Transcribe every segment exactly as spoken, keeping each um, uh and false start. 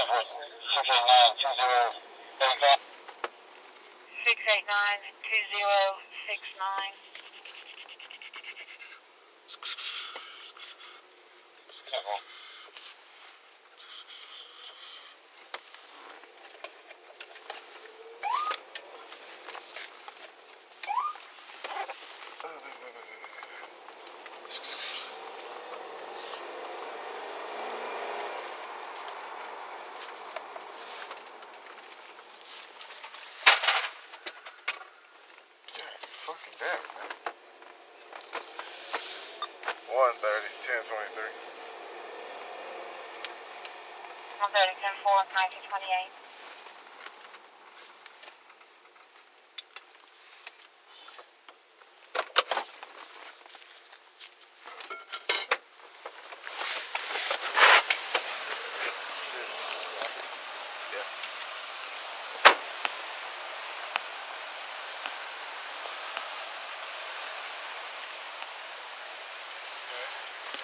six eight nine two zero six nine. one thirty, ten four, nineteen twenty-eight.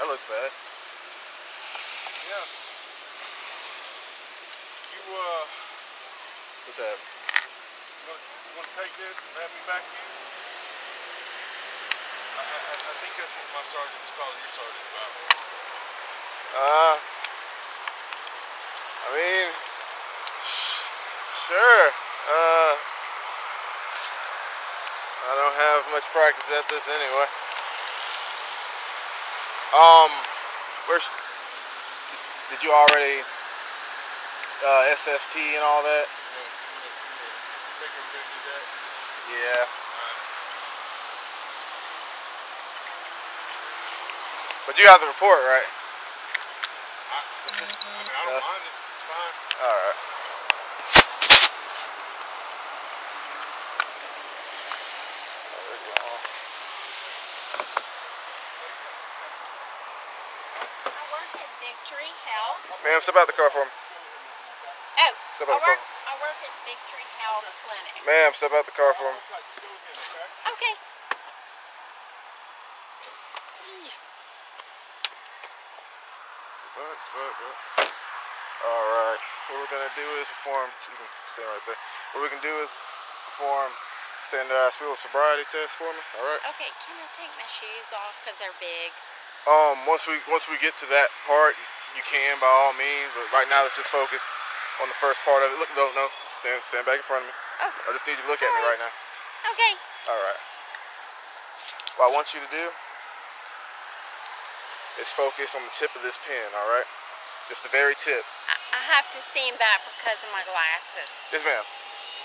That looks bad. Yeah. You, uh... What's that? You want to take this and have me back in? I, I, I think that's what my sergeant was calling your sergeant about. Uh... I mean... Sure. Uh... I don't have much practice at this anyway. Um, where's, did you already, uh, S F T and all that? Yeah. But you have the report, right? I, I mean, I don't mind it. It's fine. All right. Victory Health. Ma'am, step out the car for me. Oh, step out I, the work, car. I work at Victory Health Clinic. Ma'am, step out the car for me. Okay. Alright, what we're going to do is perform, you can stand right there. What we're going to do is perform standardized field sobriety test for me, alright? Okay, can I take my shoes off because they're big? Um, once we once we get to that part, you can by all means. But right now, let's just focus on the first part of it. Look, no, no, stand, stand back in front of me. Oh, I just need you to look sorry. at me right now. Okay. All right. What I want you to do is focus on the tip of this pen. All right, just the very tip. I, I have to see that because of my glasses. Yes, ma'am.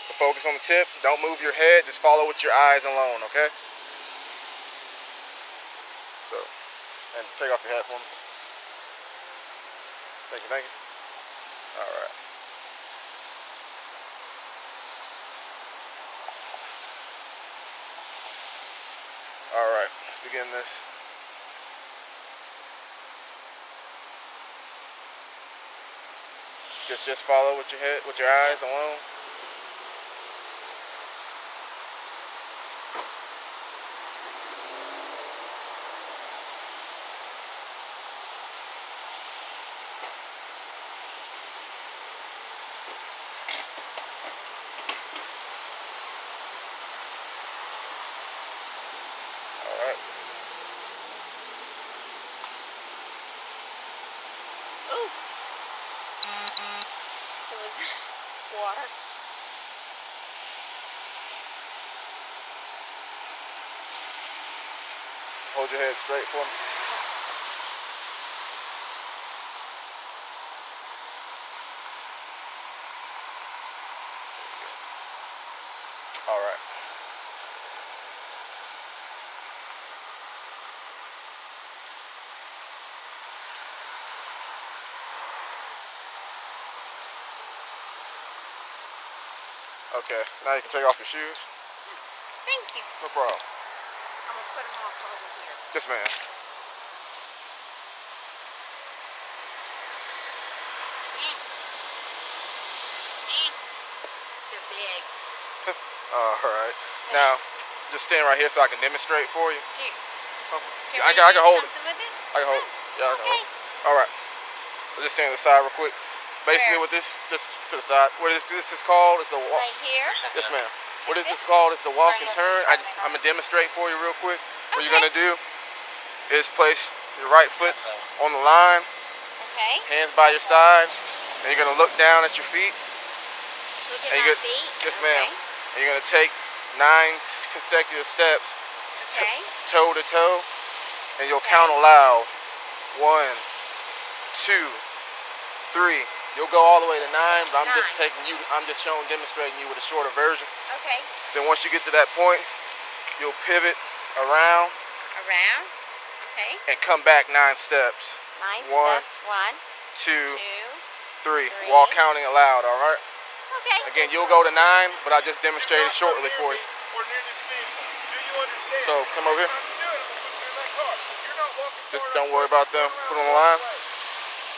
So focus on the tip. Don't move your head. Just follow with your eyes alone. Okay. So. And take off your hat for me. Thank you, thank you. All right. All right, let's begin this. Just, just follow with your head, with your eyes alone. Water. Hold your head straight for me. All right. Okay, now you can take off your shoes. Thank you. No problem. I'm going to put them off over here. Yes, ma'am. They're big. Alright. Now, just stand right here so I can demonstrate for you. Do you oh. can I, I can hold it. With this? I can hold oh. it. Yeah, I can okay. hold it. Alright. Just stand to the side real quick. Basically, where? What this, this to the side, what is this is called? It's the walk. Right here. Yes, ma'am. What is this called? It's the walk right and turn. I, I'm gonna demonstrate for you real quick. Okay. What you're gonna do is place your right foot on the line. Okay. Hands by your side, and you're gonna look down at your feet. Look at your feet. Yes, ma'am. Okay. And you're gonna take nine consecutive steps, okay, toe to toe, and you'll okay. count aloud. One, two, three. You'll go all the way to nine, but I'm nine. just taking you. I'm just showing, demonstrating you with a shorter version. Okay. Then once you get to that point, you'll pivot around. Around. Okay. And come back nine steps. Nine one, steps. One. Two. two three. three. While counting aloud. All right. Okay. Again, you'll go to nine, but I just demonstrated shortly for you. We're near the speed. Do you understand? So come over here. Just don't worry about them. Put on the line.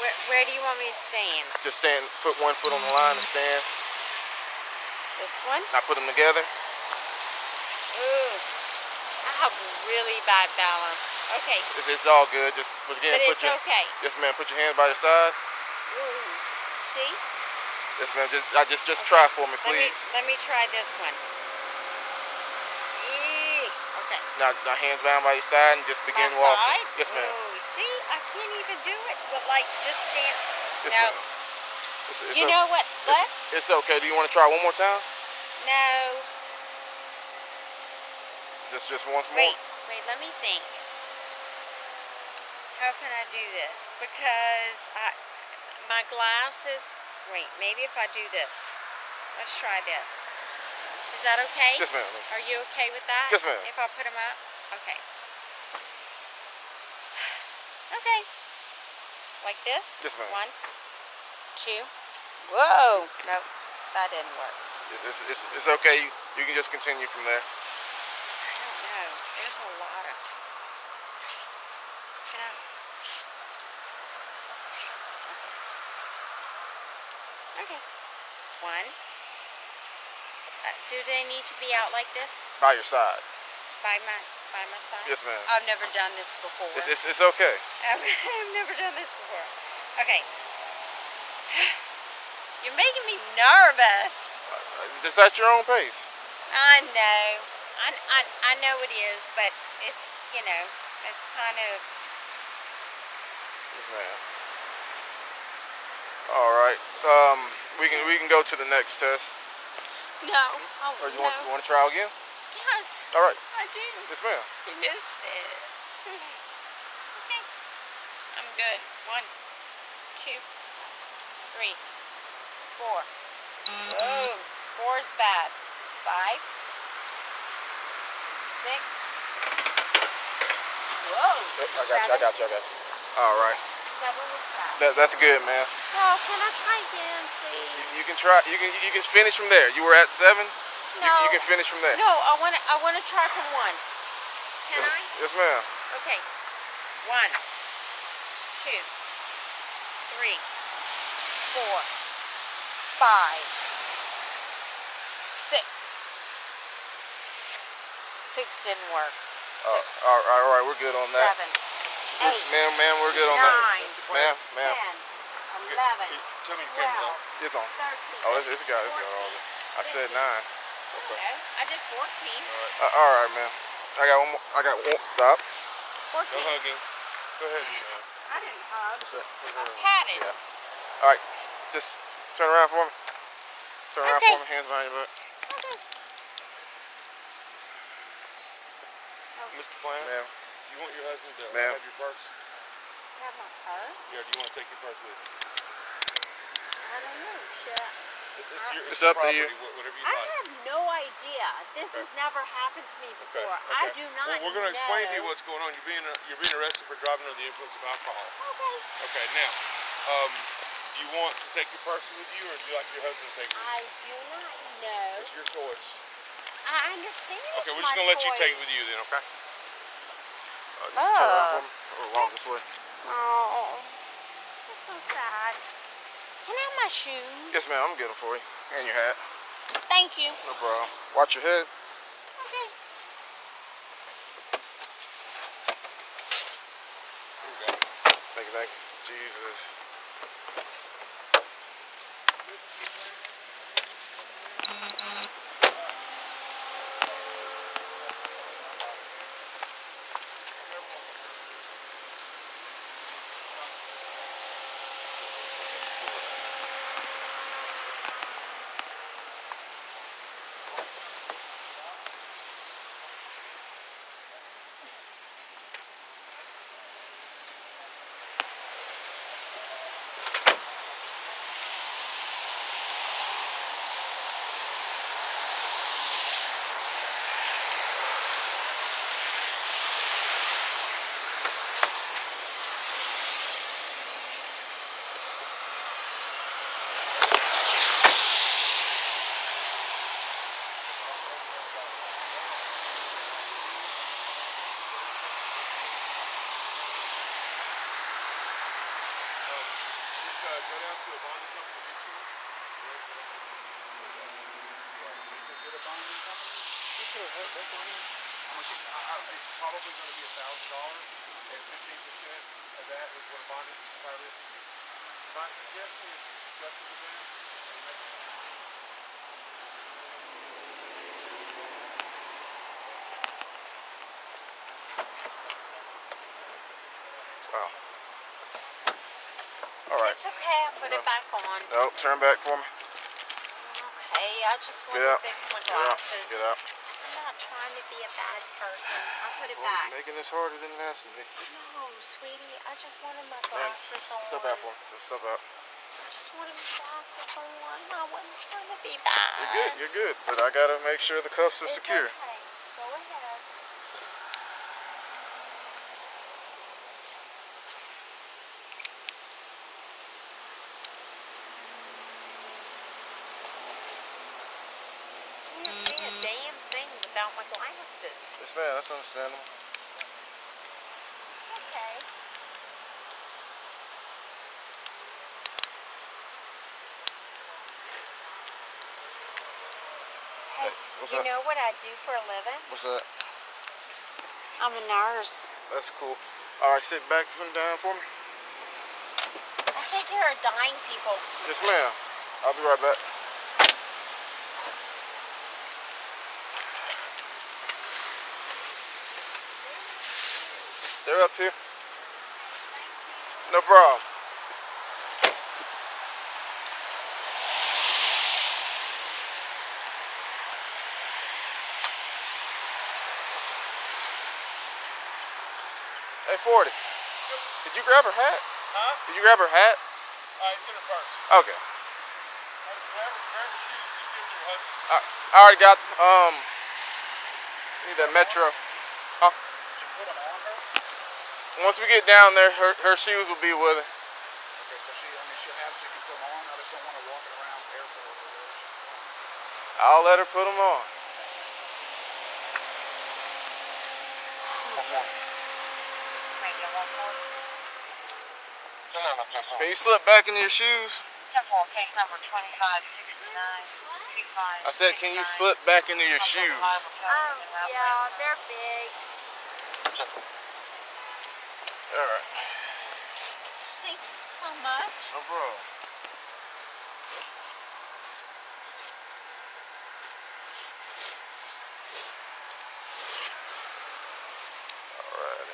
Where, where do you want me to stand? Just stand. Put one foot on the line and stand. This one? Now put them together. Ooh. I have really bad balance. Okay. It's, it's all good. Just again, but put it's your, okay. Yes, ma'am. Put your hands by your side. Ooh. See? Yes, ma'am. Just, I just, just okay. try for me, please. Let me, let me try this one. Eee. Okay. Now, now, hands bound by your side and just begin my walking. Side? Yes, ma'am. Ooh. See? I can't even do it. But like, just stand. Yes, no. It's, it's you a, know what? Let's. It's, it's okay. Do you want to try one more time? No. Just, just once more. Wait, wait. Let me think. How can I do this? Because I, my glasses. Wait, maybe if I do this. Let's try this. Is that okay? Yes, ma'am. Are you okay with that? Yes, ma'am. If I put them up? Okay. Okay. Like this? Yes, ma'am. One, two. Whoa. No, that didn't work. It's, it's, it's okay. You, you can just continue from there. I don't know. There's a lot of... Can I... Okay. One. Uh, do they need to be out like this? By your side. By my by my side? Yes, ma'am. I've never done this before. It's, it's, it's okay. I've, I've never done this before. Okay. You're making me nervous. Uh, just at your own pace. I know. I, I, I know it is, but it's, you know, it's kind of... Yes, ma'am. All right. Um, we can we can go to the next test. No. Oh, or you no. want you want to try again? Yes. All right. I do. Yes, ma'am. You missed it. Okay. I'm good. One, two, three, four. Oh, four is bad. Five. Six. Whoa. I got you. I got you. I got you. All right. That, that's good, man. Oh, can I try again, please? You, you can try. You can you can finish from there. You were at seven. No. You, you can finish from there. No, I want to. I want to try from one. Can yes, I? Yes, ma'am. Okay. One, two, three, four, five, six. Six didn't work. Six. Oh, all right, all right. We're good on that. Seven. Eight, ma'am, ma'am, we're good on nine, that. Ma'am, ma'am. eleven. Tell me your camera's on. It's on. thirteen, oh, it's got, it's got all of it. I said nine. Okay. I did fourteen. All right, uh, all right, ma'am. I got one more. I got one. Stop. fourteen. No hugging. Go ahead. I didn't hug. I patted. Yeah. All right. Just turn around for me. Turn around okay. for me. Hands behind your butt. Okay. Mister Plants? Ma'am. You want your husband to have your purse? Have my purse? Yeah, do you want to take your purse with you? I don't know. Should I? It's, it's, your, it's, it's up to you. Whatever you I like. have no idea. This okay. has never happened to me before. Okay. Okay. I do not know. Well, we're going to explain to you what's going on. You're being, you're being arrested for driving under the influence of alcohol. Okay. Okay, now, um, do you want to take your purse with you, or do you like your husband to take it with you? I do not know. It's your choice. I understand. Okay, we're just going to let you take it with you then, okay? Uh, just oh. turn around or walk this way. Oh, that's so sad. Can I have my shoes? Yes, ma'am. I'm getting for you. And your hat. Thank you. No problem. Watch your head. Okay. Here we go. Thank you, thank you. Jesus. Probably going to be a thousand dollars, and fifteen percent of that is what a bond is entirely. My suggestion is to discuss it with them and make it. Wow. All right. It's okay. I put no. it back on. No, turn back for me. Okay, I just want to fix my glasses. Get out. Get out. Trying to be a bad person. I put it well, back. Making this harder than it has to be. No, sweetie. I just wanted my glasses on. Step out for me. Just step out. I just wanted my glasses on. I wasn't trying to be bad. You're good. You're good. But I gotta make sure the cuffs are it's secure. Okay. Go ahead. Yes, ma'am, that's understandable. Okay. Hey, what's you that? know what I do for a living? What's that? I'm a nurse. That's cool. All right, sit back and down for me. I take care of dying people. Yes, ma'am. I'll be right back. They're up here. No problem. Hey, forty. Did you grab her hat? Huh? Did you grab her hat? Uh, it's in her purse. Okay. Hey, grab her, grab her shoes. Just give them to your husband. I, I already got them. Um, I need that Metro. Huh? Did you put them on her? Once we get down there, her, her shoes will be with her. Okay, so she, I mean, she'll have, she can put them on. I just don't want her walking around barefoot over there. I'll let her put them on. Can you slip back into your shoes? Case number twenty-five sixty-nine. I said, can you slip back into your shoes? Oh, yeah, they're big. All right. Thank you so much. No problem. All righty.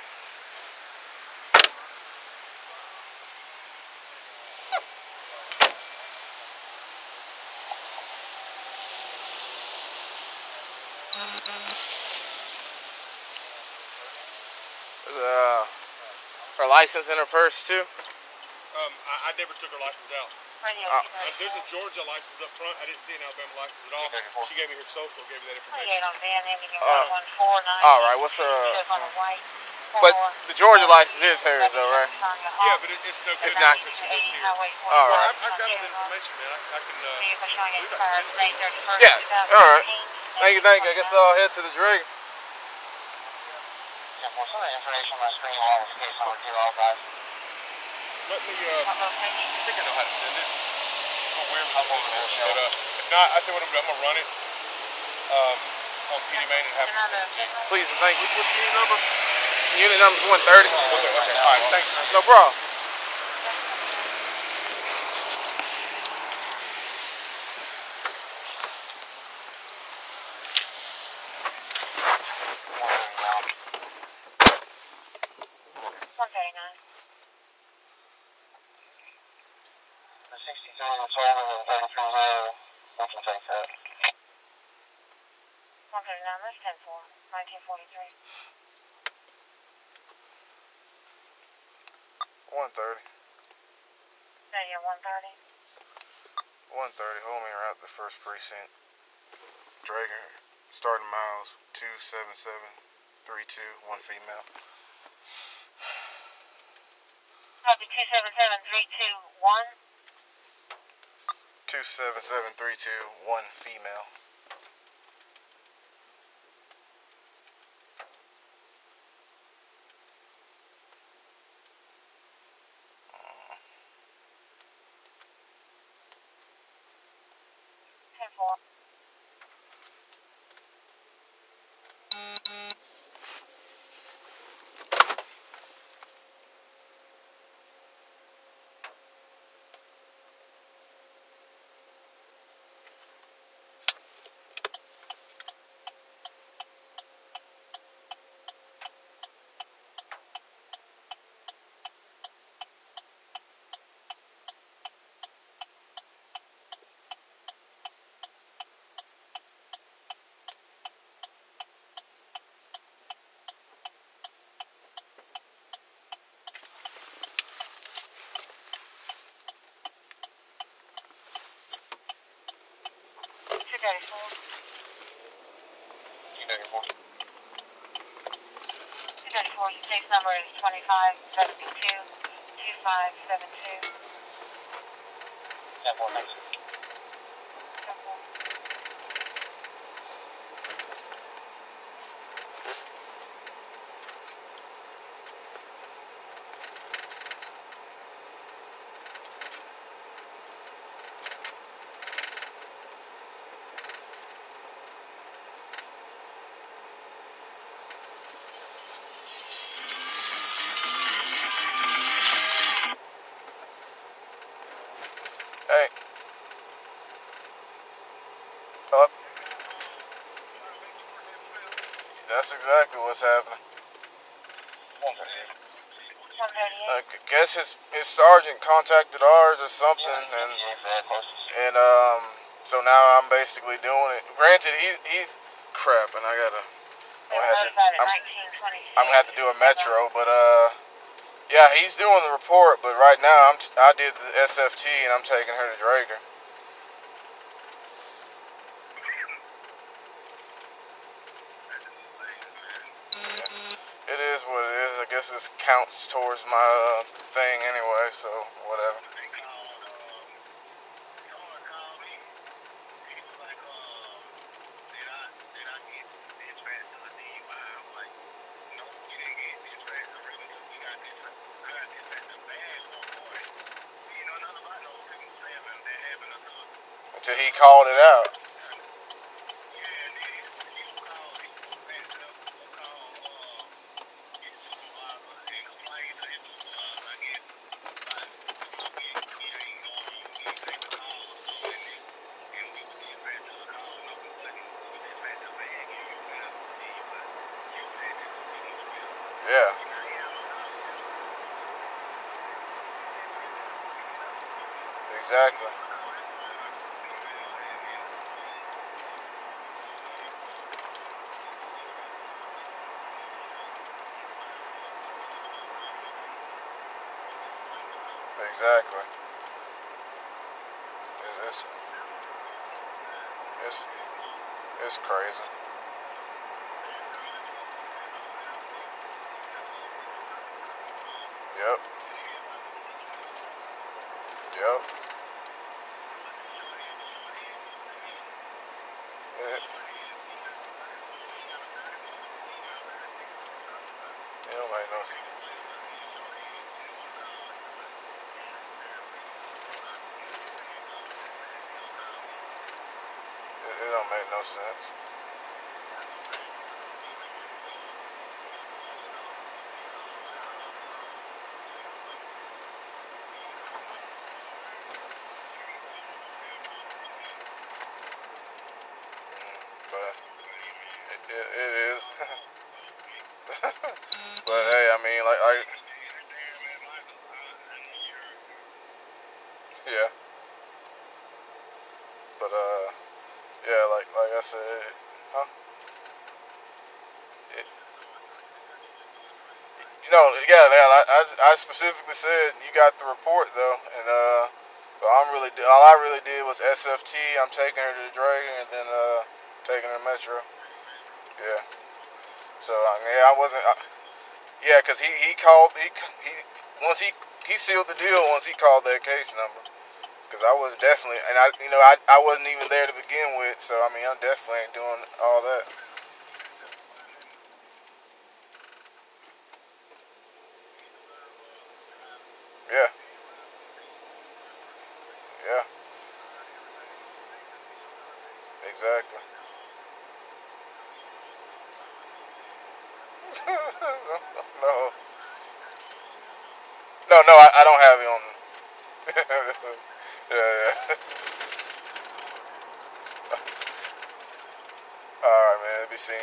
There's a her license in her purse too? Um, I, I never took her license out. Uh, there's a Georgia license up front. I didn't see an Alabama license at all. She gave me her social, gave me that information. Uh, all right, what's her? Uh, but the Georgia license is hers though, right? Yeah, but it, it's no good. It's not. Because she lives here. All right. Well, I've, I've got all the information, man. I, I can. Uh, I can yeah. All right. Thank you. Thank you. I guess I'll head to the Draeger. Well, some of the information on my screen along with case number two oh five. Let me, uh, I think I know how to send it. It's a little weird with this system, but uh, if not, I tell you what I'm going to do. I'm going to run it um, on P D Main and have it sent to you. Please and thank you. What's your unit number? Unit number is one thirty. Okay, okay. All right, thanks. No problem. one thirty, homing route the first precinct. Draeger, starting miles two seven seven three two, one female. Copy two seven seven three two one. two seven seven three two, one female. informed. Okay, hold. two thirty-four. two thirty-four, your case number is twenty-five seventy-two, twenty-five seventy-two. ten four, thanks. ten four. That's exactly what's happening. I guess his his sergeant contacted ours or something, and and um, so now I'm basically doing it. Granted, he's he's crap, and I gotta. I'm gonna, have to, I'm, I'm gonna have to do a Metro, but uh, yeah, he's doing the report, but right now I'm I did the S F T and I'm taking her to Draeger. This counts towards my uh, thing anyway, so whatever. Until he called it out. Exactly. Exactly. It's it's it's, it's crazy. Yep. Yep. No sense. Mm, but it, it, it is. But hey, I mean, like, I. Yeah. But, uh. Yeah, like like I said, huh? It, you know, yeah, yeah. I, I I specifically said you got the report though, and uh, so I'm really all I really did was S F T. I'm taking her to the Draeger and then uh, taking her to Metro. Yeah. So I mean, I wasn't. I, yeah, cause he he called he he once he he sealed the deal once he called that case number. Because I was definitely, and I, you know, I, I wasn't even there to begin with, so, I mean, I definitely ain't doing all that. Yeah. Yeah. Exactly. No. No, no, I, I don't have it on. Yeah. All right, man. Be seen.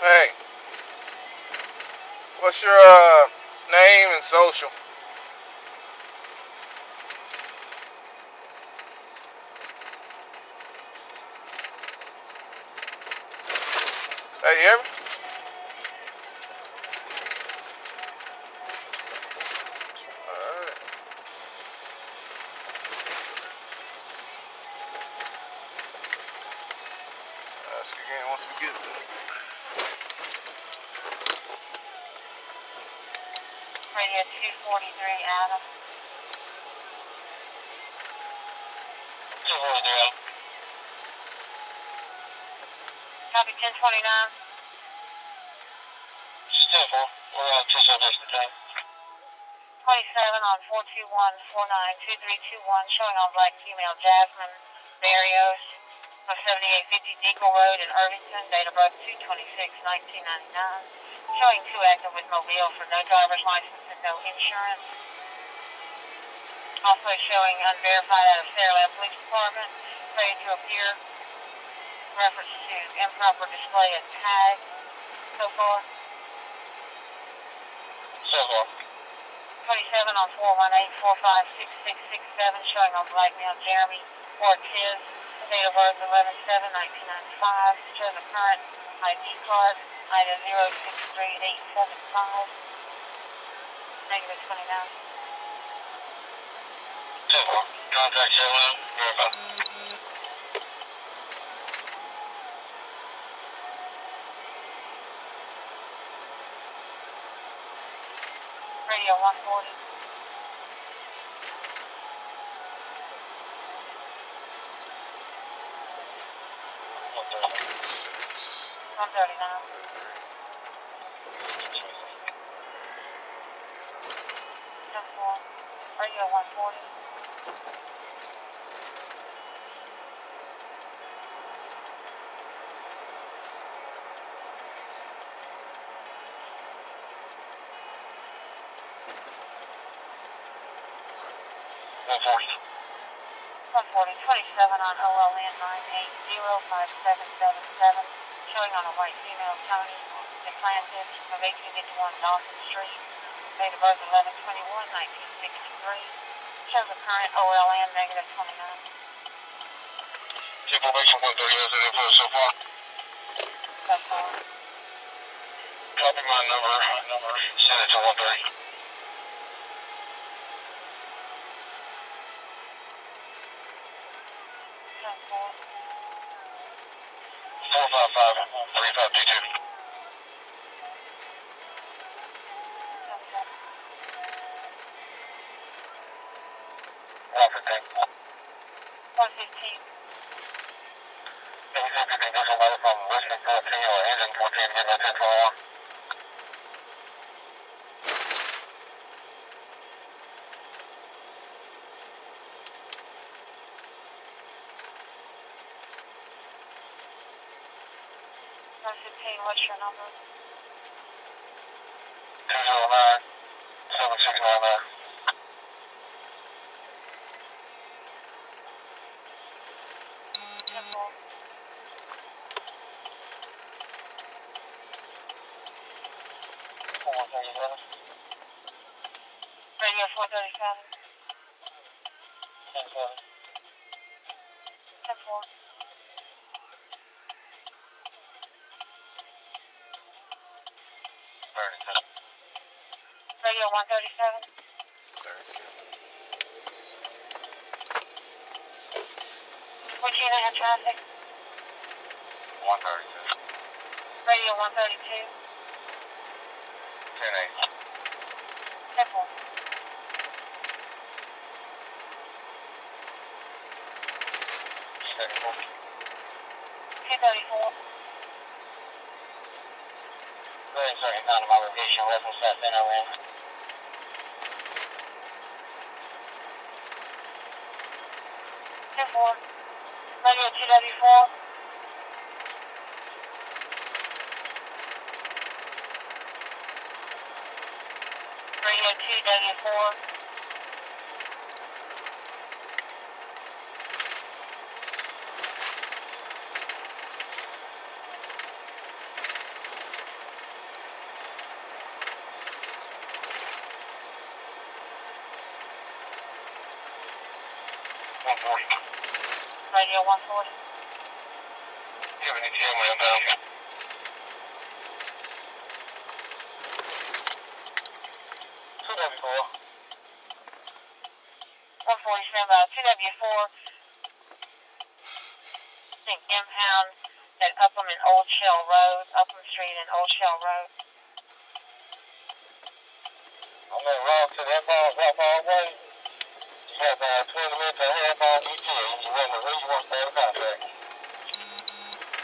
Hey, what's your uh, name and social? Hey, you hear me? Copy, ten twenty-nine. Still, we're out just over the time. twenty-seven on four two one four nine two three two one, showing on black female Jasmine Barrios of seventy-eight fifty Deagle Road in Irvington, date of birth two twenty-six nineteen ninety-nine, showing two active with mobile for no driver's license and no insurance. Also showing unverified out of Fairland Police Department, ready to appear. Reference to improper display of tag. So far? So far. twenty-seven on four one eight four five six six six seven, showing on black male Jeremy Ortiz, date of birth eleven seven nineteen ninety-five, shows a current I D card, I D zero six three eight seven five, negative twenty-nine. So far. Contact seven, verified. Radio one forty. one thirty-nine. ten four. Radio one forty. twenty-seven on O L N nine eight zero five seven seven seven, showing on a white female Tony, implanted of eighteen fifty-one Dawson Street, date of birth eleven twenty-one nineteen sixty-three, shows the current O L N negative twenty-nine. Triple Base from one thirty, that's info so far. So far. Copy my number, my number, send it to one thirty. one fifteen, what's your number? one thirty-seven. Which unit in traffic? one thirty-two. Radio one thirty-two. ten eight. Simple. two thirty-four. two thirty-four. Very sorry, found my location. Rebel South N O N. Four. Radio two ninety-four. Radio two ninety-four. one forty. Radio one forty. You have any T M inbound? two W four. one forty standby. two W four. Think impound at Upham and Old Shell Road, Upham Street and Old Shell Road. I'm going to route to that ball, that ball way. You have uh, twenty minutes to half on E T. You want to, you want to stay in contact.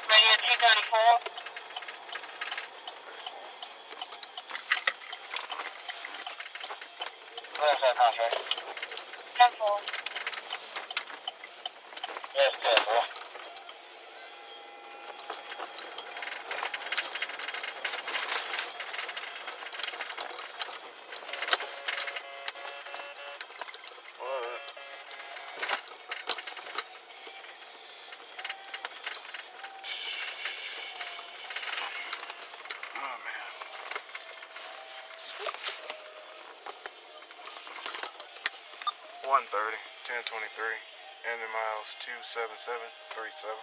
Radio two thirty-four. Where's that contract? ten four. Yes, ten four. one thirty, ten twenty-three, ending miles two seven seven three seven.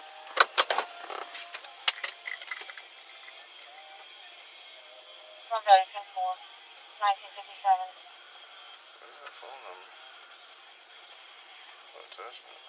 one thirty, ten four, nineteen fifty-seven. What is that phone number? What attachment?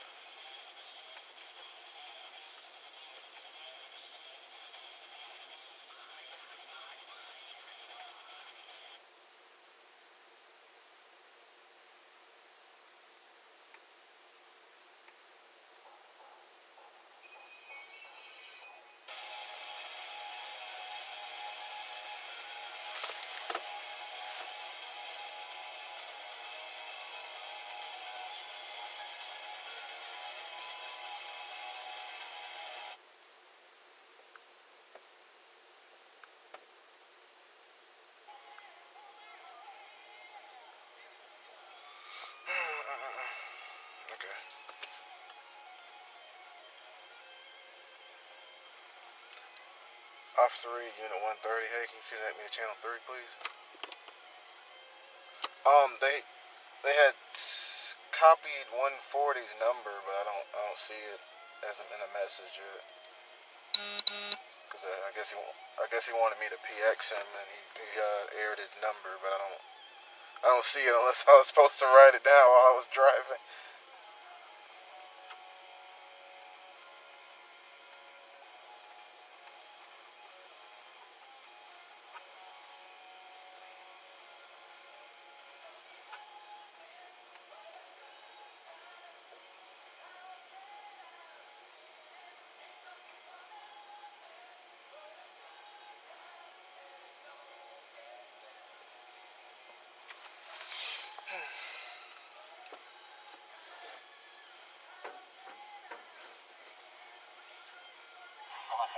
Officer Reed, Unit one thirty, hey, can you connect me to Channel three, please? Um, they they had copied one forty's number, but I don't I don't see it as in a message yet. Cause uh, I guess he I guess he wanted me to P X him, and he, he uh, aired his number, but I don't I don't see it unless I was supposed to write it down while I was driving.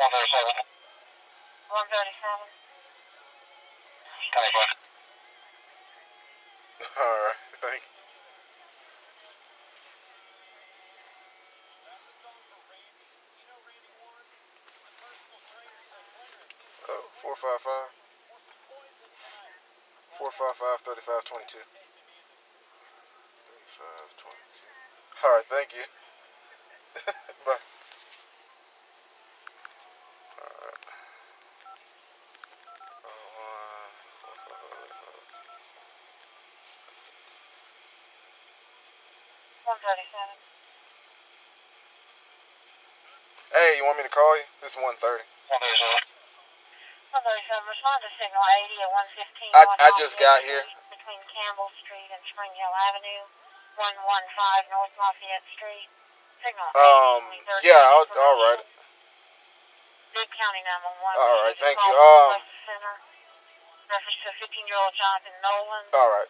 one thirty-seven. one thirty-seven. Alright, thanks. Oh, four five five. four five five, thirty-five twenty-two. thirty-five twenty-two. Alright, thank you. Bye. Alright. one thirty-seven. Hey, you want me to call you? This is one thirty. one thirty-seven. Respond to signal eighty at one fifteen. I, I just got here. Between Campbell Street and Spring Hill Avenue, one one five North Lafayette Street. Signal um, eighty, yeah, I'll, all right. Big County number one. All right, thank you. Um, reference to fifteen-year-old Jonathan Nolan. All right.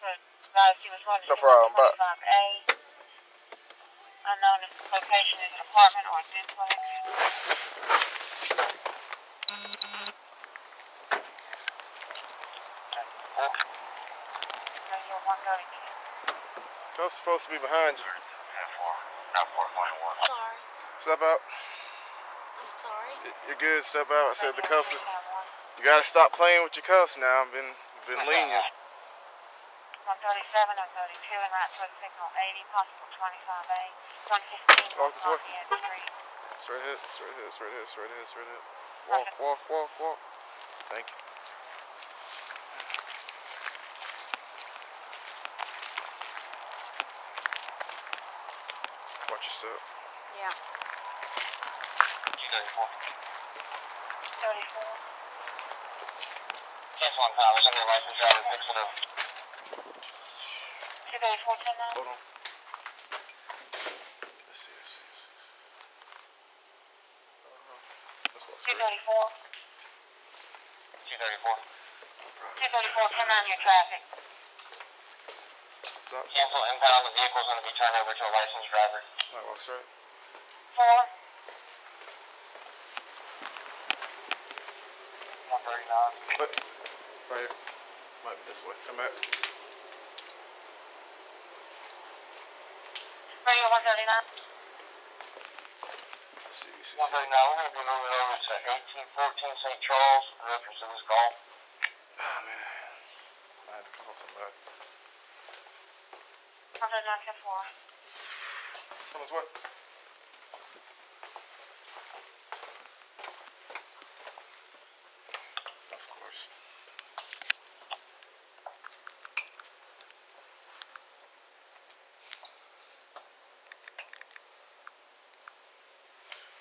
He was no problem. But unknown if the location is an apartment or a duplex. I was supposed to be behind you. Sorry. Step out. I'm sorry. You're good. Step out. I said the cuffs. Is, you gotta stop playing with your cuffs now. I've been been lenient. one thirty-seven and thirty-two and right foot signal eighty, possible twenty-five A, one fifteen. Walk this way. Straight ahead. Straight ahead. Straight ahead. Straight ahead. Straight ahead. Walk. Walk. Walk. Walk. Thank you. Watch your step. Yeah. You thirty-four. thirty-four. Just one time, there's somebody right in the driver, fix it up. two thirty-four, ten nine. Hold on. Let's see, let's see. Let's go. two thirty-four. two thirty-four. two thirty-four, ten nine, your traffic. Cancel impound, the vehicle is going to be turned over to a licensed driver. That works right. Four. one thirty-nine. But, right here. Might be this way. Come back. Right here, one thirty-nine. See, see, see. one thirty-nine, we're going to be moving over to eighteen fourteen Saint Charles in reference to this call. Oh, man. I had to call somebody. one thirty-nine, ten four. On his way. Of course.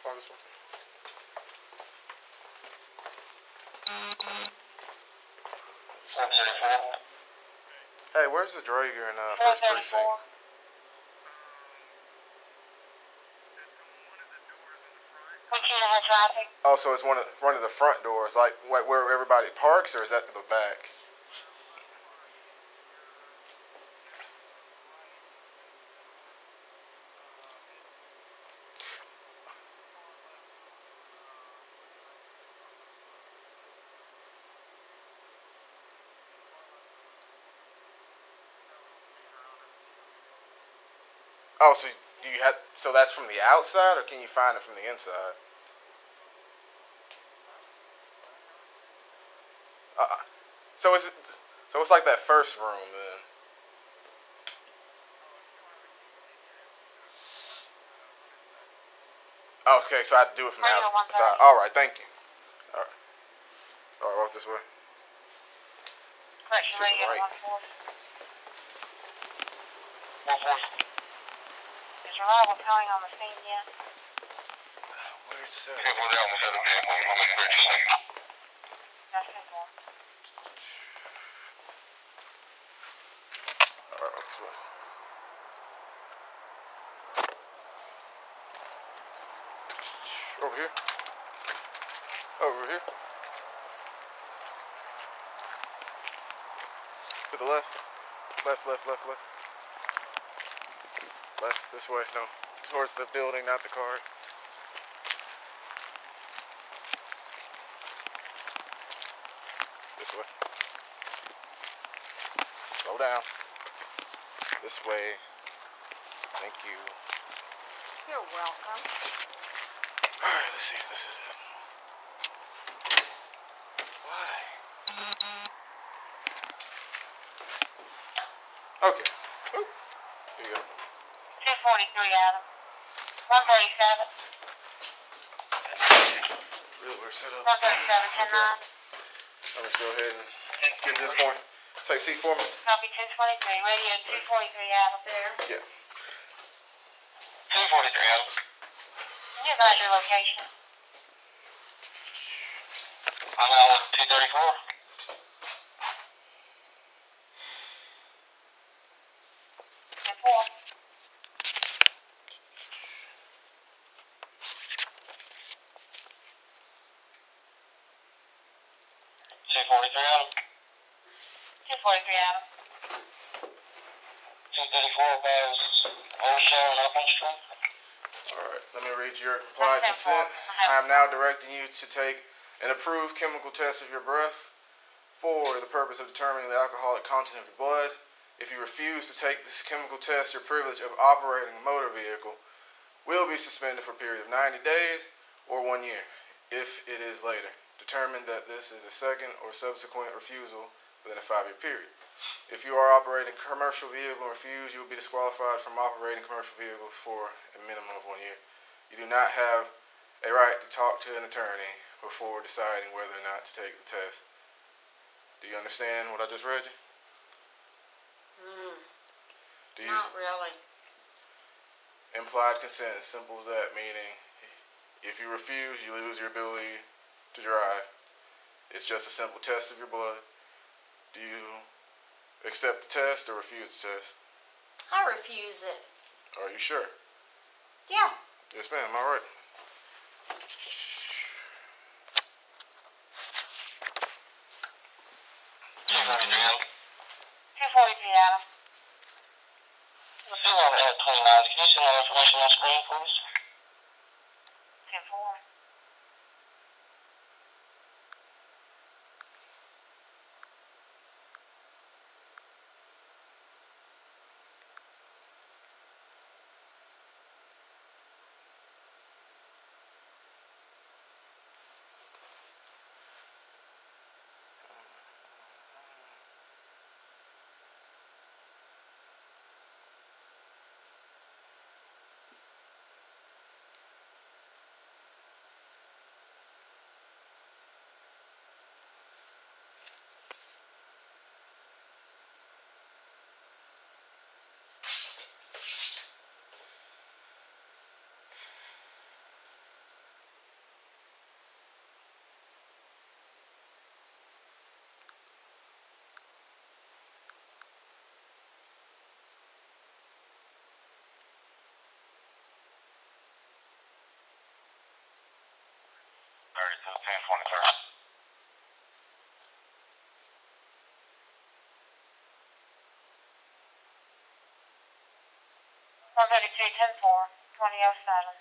On this way. Hey, where's the Draeger in uh, first precinct? Oh, so it's one of the, one of the front doors, like like where everybody parks, or is that the back? Oh, so do you have? So that's from the outside, or can you find it from the inside? So it's, so it's like that first room, then. Okay, so I have to do it from the outside. All right, thank you. All right. All right, walk this way. To the right. Is reliable towing on the scene yet? Where's the second one? Over here. Over here. To the left. Left, left, left, left. Left, this way, no. Towards the building, not the cars. This way. Slow down. This way. Thank you. You're welcome. All right, let's see if this is it. Why? Okay. Oop. There you go. two forty-three, Adam. one thirty-seven. Really, we're set up. one thirty-seven, ten nine. I'm going to go ahead and get this point. Take seat for me. Copy two twenty-three, radio two forty-three out of there. Yeah. two forty-three out. Can you advise your location? I'm out of two thirty-four. I am now directing you to take an approved chemical test of your breath for the purpose of determining the alcoholic content of your blood. If you refuse to take this chemical test, your privilege of operating a motor vehicle will be suspended for a period of ninety days or one year, if it is later determined that this is a second or subsequent refusal within a five-year period. If you are operating a commercial vehicle and refuse, you will be disqualified from operating commercial vehicles for a minimum of one year. You do not have a right to talk to an attorney before deciding whether or not to take the test. Do you understand what I just read you? Mm, do you not really. Implied consent is simple as that, meaning if you refuse, you lose your ability to drive. It's just a simple test of your blood. Do you accept the test or refuse the test? I refuse it. Are you sure? Yeah. Yes, ma'am. All right. two forty-three, Adam. Let's do one at twenty-nine. Can you see more information on screen, please? ten four. ten twenty-three. one thirty-three, ten four, twenty oh seven.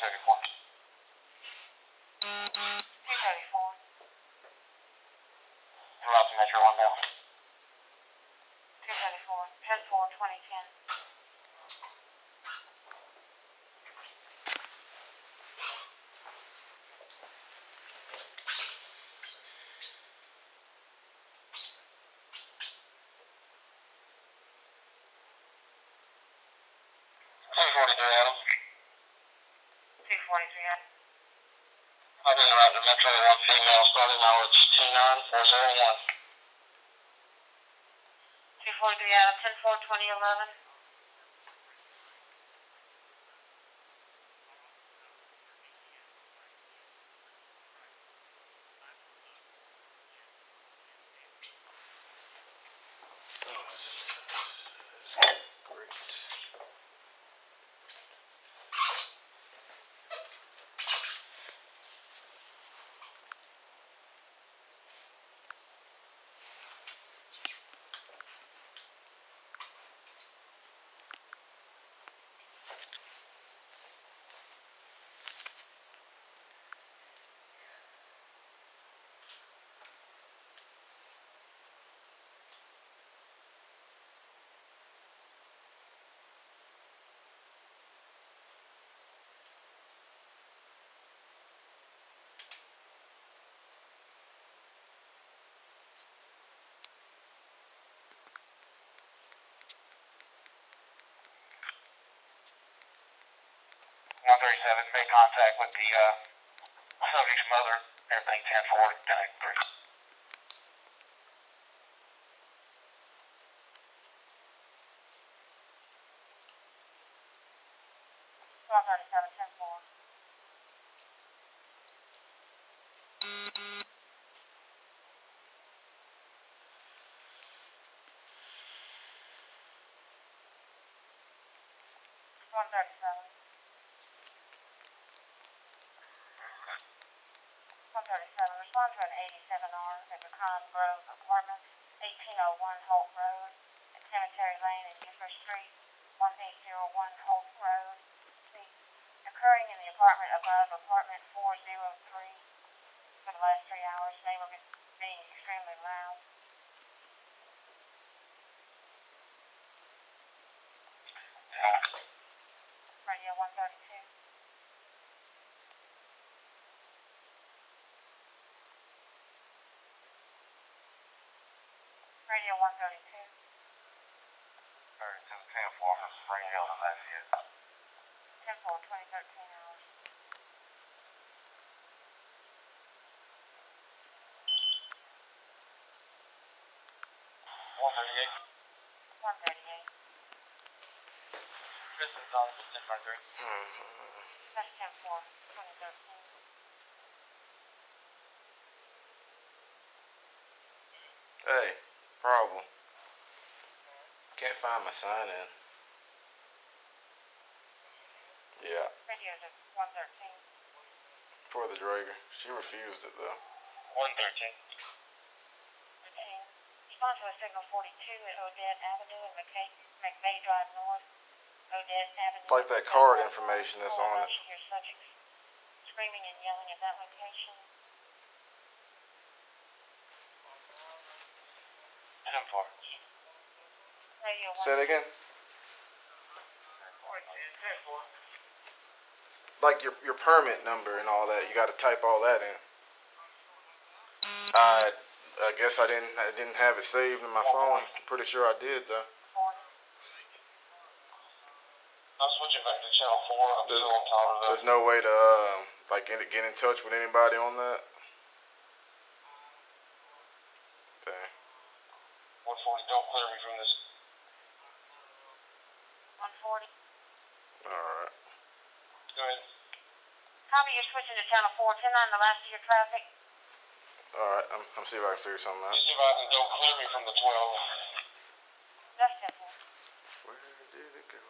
two thirty-four. two thirty-four. I'm out to Metro one now. two thirty-four. Head for twenty ten. I've been around the Metro, one female, starting now it's two nine four zero one. two forty-three Adam, ten four twenty eleven. one thirty-seven, made contact with the uh, subject's mother, everything ten four, ten three. one thirty-seven, ten four. one thirty-seven. one thirty-seven, respond to an eighty-seven R at the Pine Grove Apartments, eighteen oh one Holt Road, at Cemetery Lane and Gipper Street, one eight zero one Holt Road, occurring in the apartment above, apartment four oh three. For the last three hours, they were being extremely loud. Radio one thirty-two. Radio one thirty-two. thirty-two ten four from Springfield and Lafayette. ten four, twenty thirteen hours. one thirty-eight. one thirty-eight. Chris is on the ten three. That's ten four, twenty thirteen. Hey. Problem. Can't find my sign in. Yeah. one thirteen. For the Draeger. She refused it though. one thirteen. one thirteen. Respond to a signal forty-two at Odette Avenue and McKay, McVay Drive North. Odette Avenue. It's like that card information that's on it. Your subjects screaming and yelling at that location. ten four. Say it again. Like your your permit number and all that, you got to type all that in. I I guess I didn't I didn't have it saved in my phone. I'm pretty sure I did though. I'm switching back to channel four. I'm there's, still on top of that. There's no way to uh, like get get in touch with anybody on that. Don't clear me from this. one forty. Alright. Go ahead. Copy, you're switching to channel four, ten on the last of your traffic. Alright, I'm, I'm see if I can figure something out. Just see if I can don't clear me from the twelve. That's simple. Where did it go?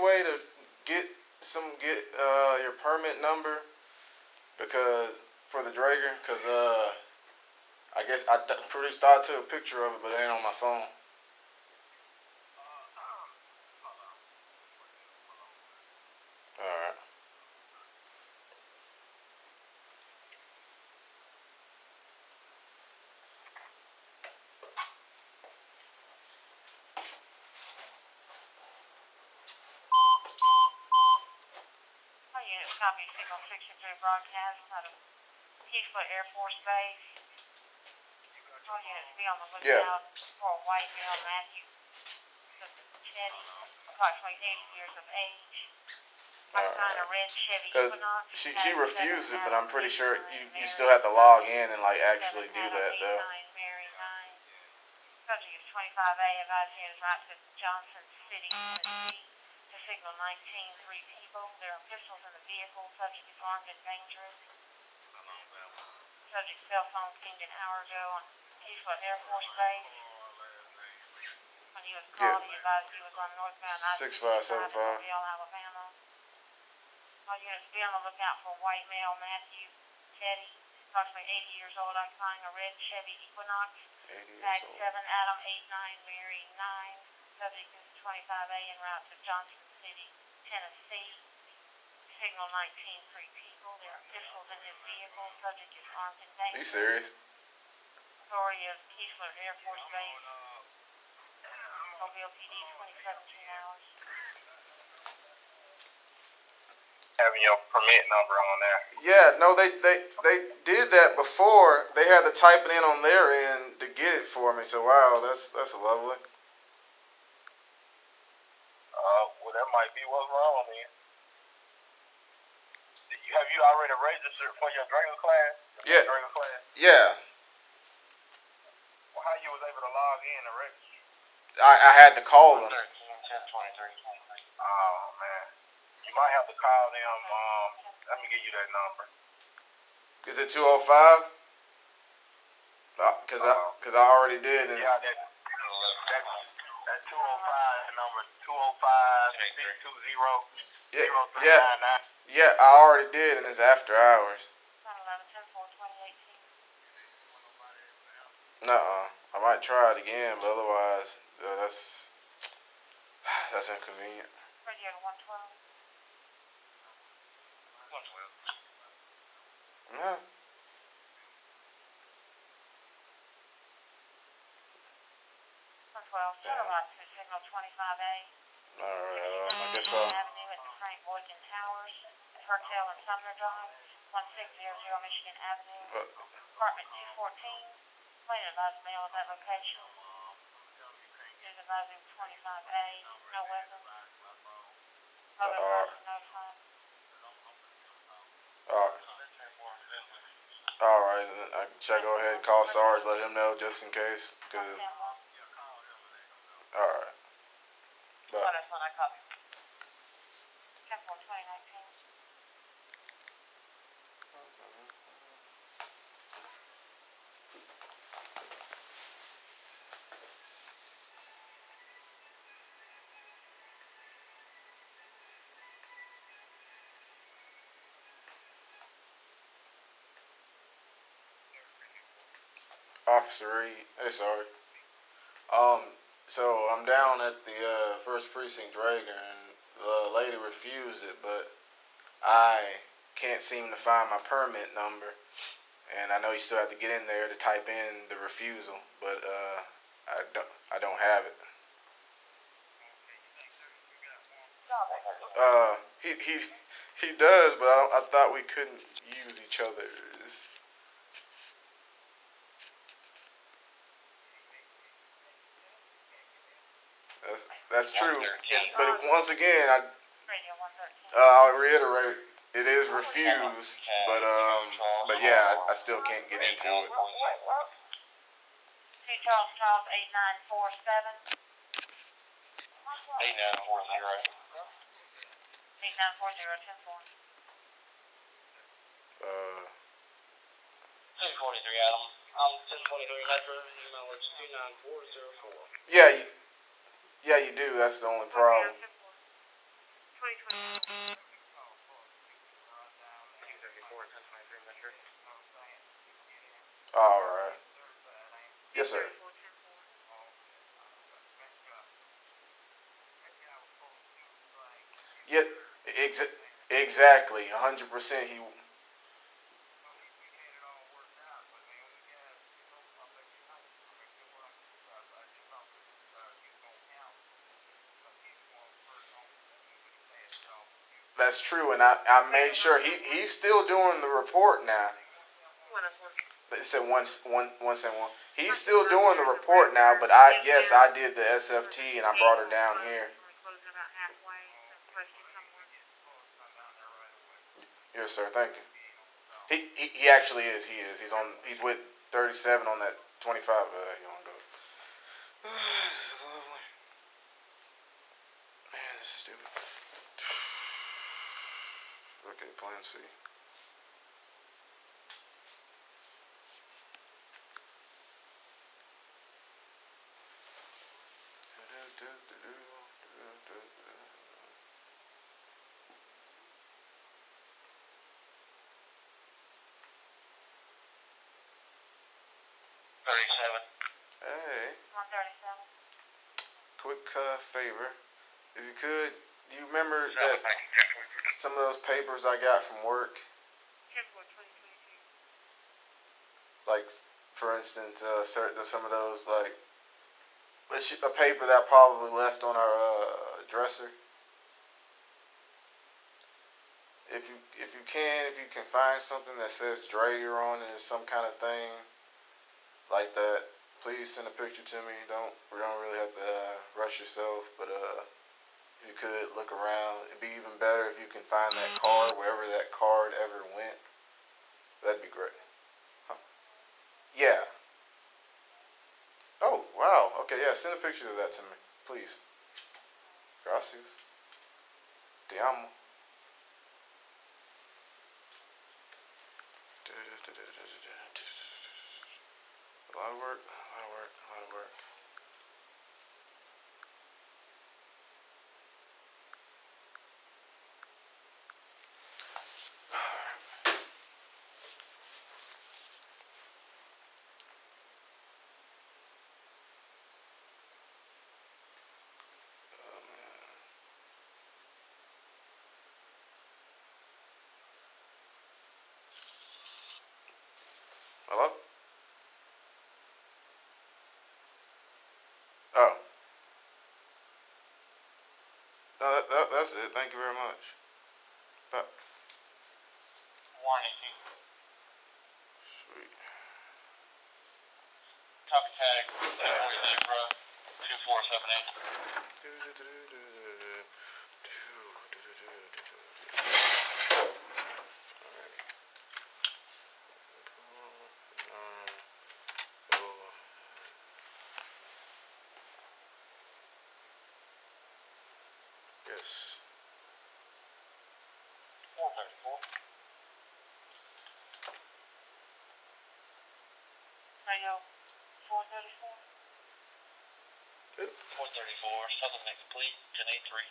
only way to get some get uh, your permit number, because for the Draeger, because uh, I guess I th pretty thought I took a picture of it, but it ain't on my phone. Copy signal six three broadcast out of Keesler Air Force Base. All units be on the lookout yeah. for a white male, Matthew Teddy, approximately eighty years of age. I signed a red Chevy Equinox. She, she refused it, but I'm pretty sure you, you still have to log in and like actually do that though. Subject is twenty-five A, advising his right to Johnson City to signal nineteen three P. There are pistols in the vehicle. Subject is armed and dangerous. Subject's cell phone pinged an hour ago on Eastwood Air Force Base. When he was called, yeah. he advised he was on northbound I six five seven five. Alabama. All units be on the lookout for white male Matthew Teddy, approximately eighty years old, occupying a red Chevy Equinox. Tag seven Adam eight nine Mary nine. Subject is twenty-five A en route to Johnson City, Tennessee. Signal nineteen three people. There are pistols in his vehicle. Subject is armed and dangerous. Are you serious? Story of Keesler Air Force Base. Mobile P D, twenty-seven hours. Having your permit number on there. Yeah, no, they, they they did that before. They had to type it in on their end to get it for me. So wow, that's that's lovely. Have you already registered for your Draeger class? Yeah. Draeger class? Yeah. Well, how you was able to log in and register? I, I had to call them. Oh, man. You might have to call them. Um, let me give you that number. Is it two oh five? Because uh, I, I already did. And yeah, that, that, that two oh five number, two oh five, six two zero, zero three nine nine. Yeah, yeah. Yeah, I already did, and it's after hours. Nuh-uh. I might try it again, but otherwise, uh, that's that's inconvenient. Yeah. All right, um, I guess I'll... Hertel and Sumner Drive, one six zero zero Michigan Avenue, uh, apartment two fourteen, plain advised mail at that location. It is advising twenty-five A, no weapons. Uh, Mobile uh, no time. Uh, all right, I should I go ahead and call Sarge, let him know just in case? Cause, all right. But, oh, that's when I copy. ten four twenty nineteen. Officer Reed, hey, sorry. Um, so I'm down at the uh, first precinct Draeger, and the lady refused it, but I can't seem to find my permit number. And I know you still have to get in there to type in the refusal, but uh, I don't, I don't have it. Uh, he he he does, but I, I thought we couldn't use each other's. That's, that's true, but once again, I, uh, I'll reiterate, it is refused, but um, but yeah, I, I still can't get into it. Uh, two forty-three Adam, I'm ten twenty-three Metro, email is two nine four zero four. Yeah. You, Yeah, you do. That's the only problem. twenty twenty. All right. Yes, sir. Yeah, ex exactly. one hundred percent. He. That's true, and I, I made sure he, he's still doing the report now. It said one, one, one, one. He's still doing the report now, but I yes, I did the S F T and I brought her down here. Yes, sir. Thank you. He he, he actually is. He is. He's on. He's with thirty-seven on that twenty-five. Uh, you want to go? This is lovely. Man, this is stupid. Okay, plan C. thirty-seven. Hey. one thirty-seven. Quick uh, favor. If you could, do you remember that some of those papers I got from work? Like, for instance, uh, some of those, like, a paper that I probably left on our uh, dresser. If you, if you can, if you can find something that says Draeger on it or some kind of thing like that, please send a picture to me. Don't we don't really have to uh, rush yourself, but uh, if you could look around, it'd be even better if you can find that card wherever that card ever went. That'd be great. Huh. Yeah. Oh wow. Okay, yeah. Send a picture of that to me, please. Gracias. Te amo. A lot of work, a lot of work, a lot of work. Oh, man. Hello? Oh. No, that, that, that's it. Thank you very much. But. Warning. Sweet. Copy tag. two four seven eight. Yes. four thirty-four. Radio four thirty-four. Yep. four thirty-four, settlement complete, ten eighty-three.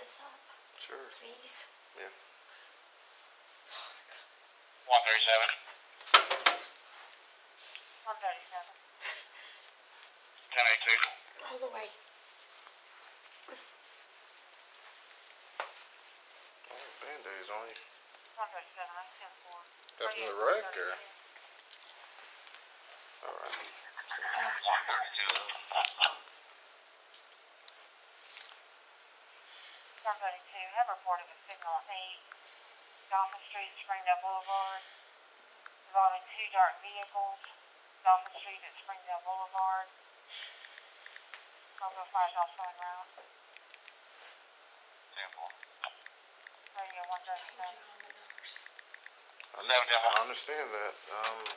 This up? Sure. Please? Yeah. It's hard. one thirty-seven. Yes. one thirty-seven. ten eighty-two. All the way. Oh, Band-Aid's on you. one thirty-seven, I'm ten four. That's from the wreck, or? Alright. one thirty-two. one twenty-two have reported a signal at eight Dawson Street, Springdale Boulevard, involving two dark vehicles. Dawson Street at Springdale Boulevard. I'll go five also en route. Sample. Radio one thirty-seven. I understand that. Um,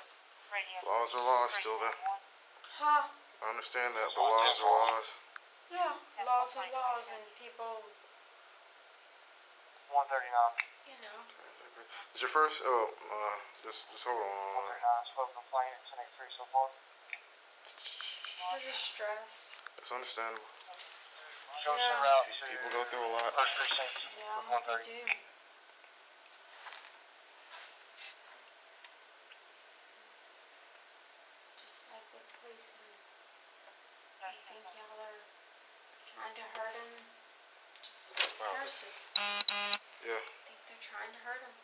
laws are laws still there. Huh? I understand that, but laws are laws. Yeah, laws are laws and people... one thirty-nine. You know. Is your first... Oh, uh, just, just hold on. one thirty-nine, spoke complaint, it's an eight three so far. We're just stressed. It's understandable. Yeah. People go through a lot. Yeah, they do. Just like with policemen. You think y'all are trying to hurt them? Just like wow. Nurses. Yeah. I think they're trying to hurt them.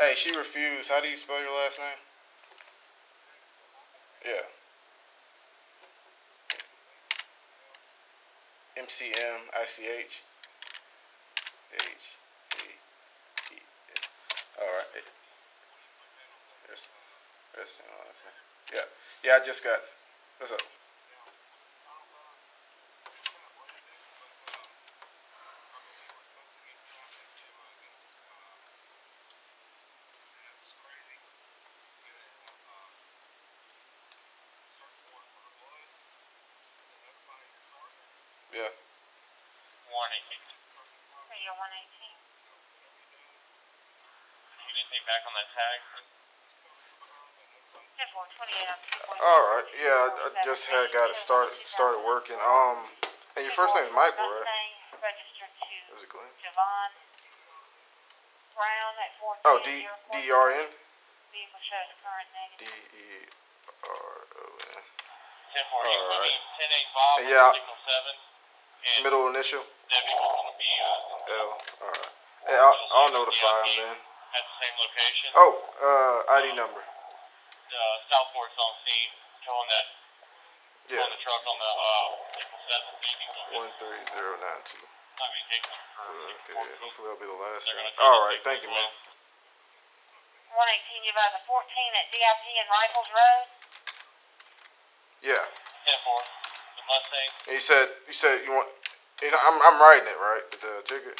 Hey, she refused. How do you spell your last name? Yeah. M C M I C H. H E E N. All right. There's, there's my last name. Yeah. Yeah, I just got. What's up? Back on that tag. All right. Yeah, I, I just had got it started started working. Um, and your first name is Michael, right? Is it Glenn? Oh, D D E R N. D E R O N. All right. And yeah. Middle initial. L. All right. Hey, I'll, I'll notify him then. At the same location. Oh, uh, I D number. The Southport's on scene, towing that. Yeah. Towing the truck on the uh, one three zero nine two. I mean, take them for okay. Yeah. Hopefully that'll be the last thing. All right, thank you, man. one eighteen, you by the fourteen at D I P and Rifles Road. Yeah. ten four. The Mustang. And you said you said you want. You know, I'm I'm writing it right. The ticket.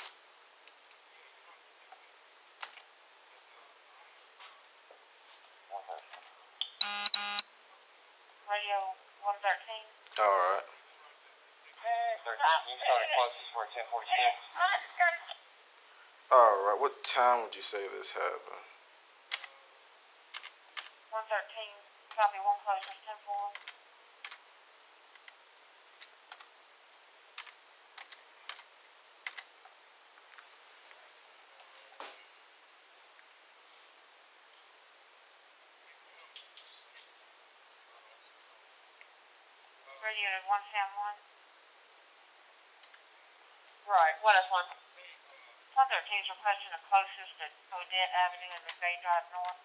Alright, what time would you say this happened? one thirteen, copy one close, ten four. Radio to one seven one. Right, what is one? one thirteen is requesting the closest to Odette Avenue and McVay Drive North.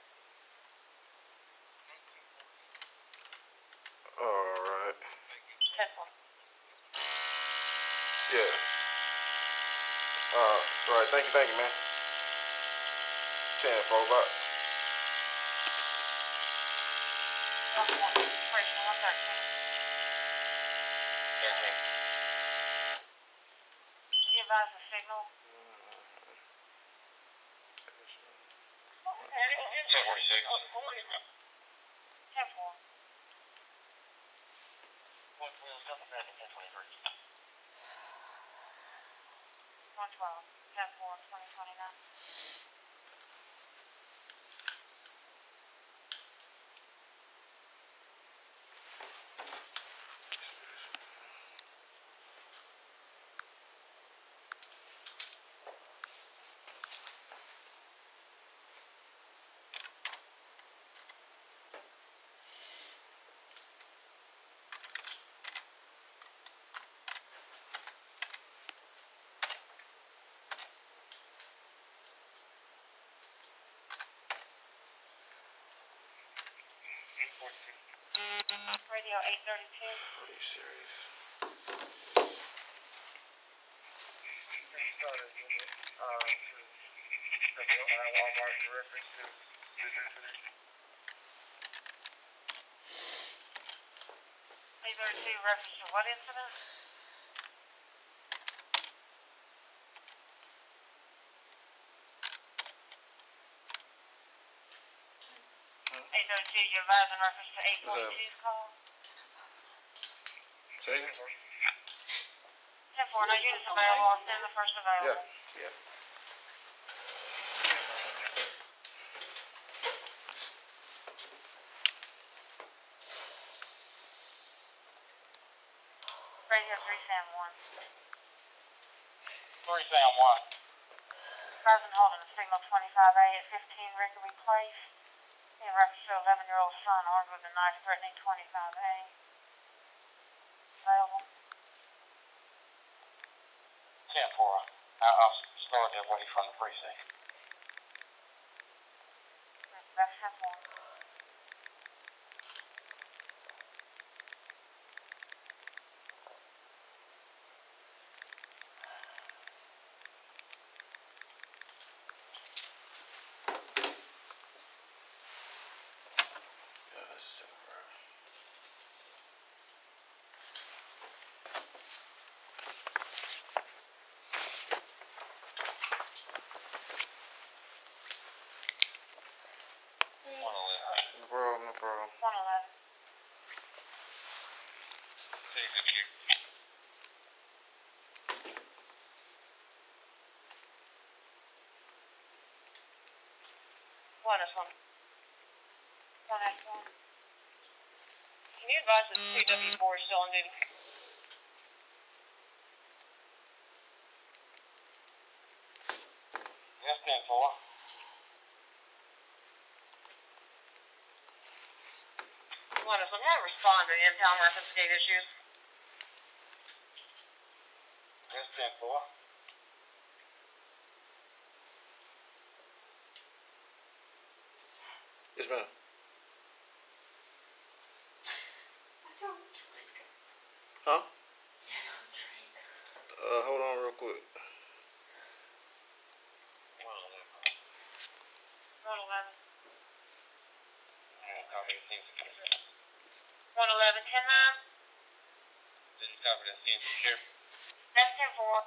Alright. Yeah. Uh, right, thank you, thank you, man. ten four, about. one thirteen. The signal. ten forty-six. ten four. one twelve. ten four. twenty twenty-nine. Radio eight thirty-two. Are you serious? eight thirty-two, reference to what incident? eight oh two, you advise in reference to eight forty-two's call? Say it. ten four, no units available. I'll send the first available. Yeah, yeah. Radio three Sam one. three Sam one. Present holding a signal twenty-five A at fifteen Rickery Place. In reference to eleven-year-old son armed with a knife threatening twenty-five A. Available. ten four. I'll start that way from the precinct. That's ten four. One is one. One is one. Can you advise that C W four is still on duty? Yes, ten four. One is one. How to respond to impound reference gate issues? Yes, ten four. Yes, ma'am. I don't drink. Huh? Yeah, I don't drink. Uh, hold on real quick. one eleven. one eleven, ten nine. Didn't copy that scene for sure. That's ten four.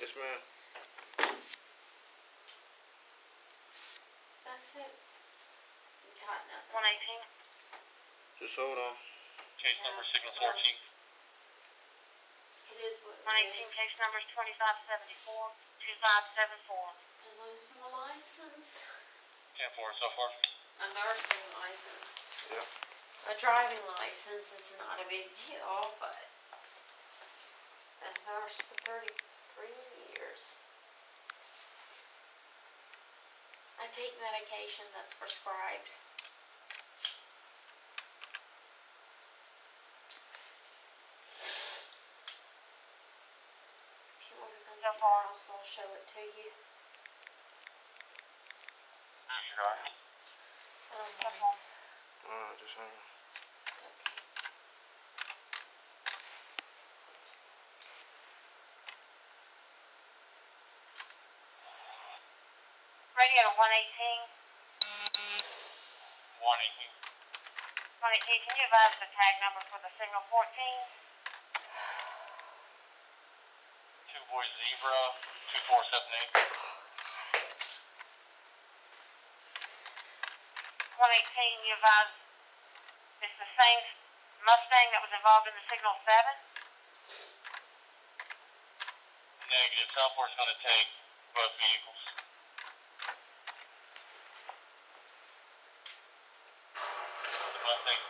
Yes, ma'am. That's it. Got nothing. one eighteen. Just hold on. Case yeah. number signal fourteen. It is what it is. one eighteen case number twenty-five seventy-four, two five seven four. I'm losing the license. ten four so far. I'm nursing the license. Yeah. A driving license is not a big deal, but... I've nursed for thirty-three years. I take medication that's prescribed. If you want to come to far else, I'll show it to you. I'm sure. Um, uh, just hang on. Radio one eighteen. one eighteen. one eighteen, can you advise the tag number for the signal fourteen? Two boy zebra, two four seven eight. one eighteen, you advise it's the same Mustang that was involved in the signal seven? Negative, South Force is going to take both vehicles. It's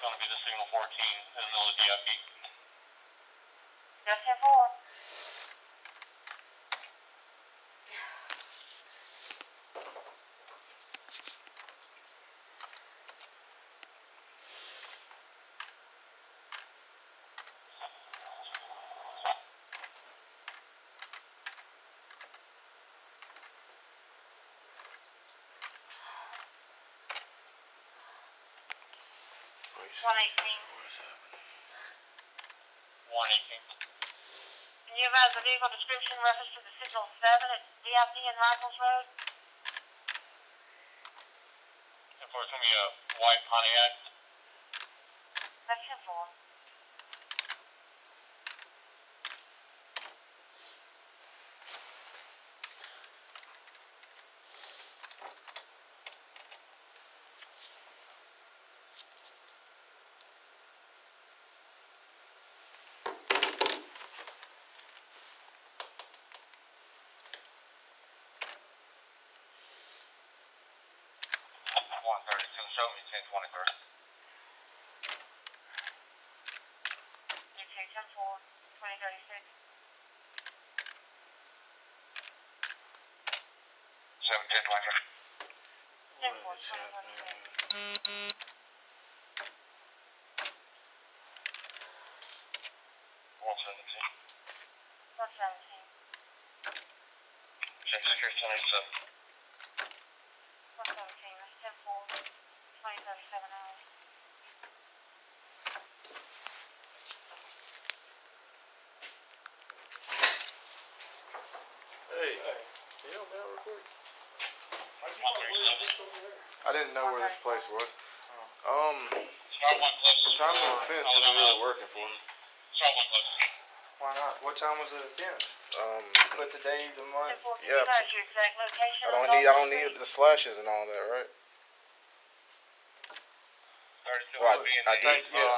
going to be the signal fourteen in the middle of the D I P. That's ten four. one eighteen. one eighteen. Can you advise the vehicle description in reference to the signal seven at D I P and Rifles Road? Of course, it's going to be a white Pontiac. That's your four. I didn't know where this place was. Um, the time of offense isn't really working for me. Why not? What time was the offense? Um, put the day, the month. Yeah. I don't need. I don't need the slashes and all that, right? Well, I, I did. Yeah.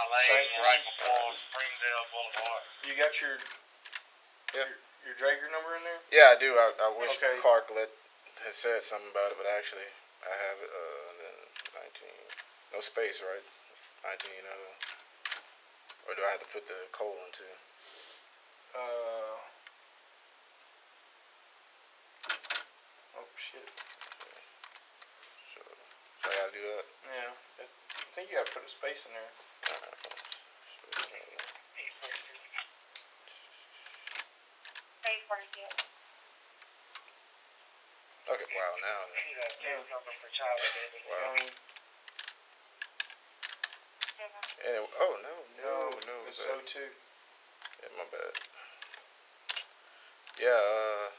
You got your, yeah. your your Draeger number in there? Yeah, I do. I, I wish okay. Clark let had said something about it, but actually. I have uh then nineteen, no space, right? Nineteen, uh, or do I have to put the colon too? Uh, oh shit. Okay. So, so I gotta do that. Yeah, I think you gotta put a space in there. All right. Okay, wow, now. Yeah. Wow. Anyway, oh, no, no, no. It's O two. Yeah, my bad. Yeah, uh,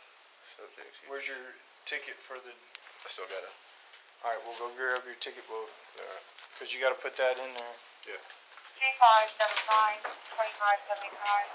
subject. Where's your ticket for the... I still got it. All right, we'll go grab your ticket book. Because you got to put that in there. Yeah. two five seven five, two five seven five.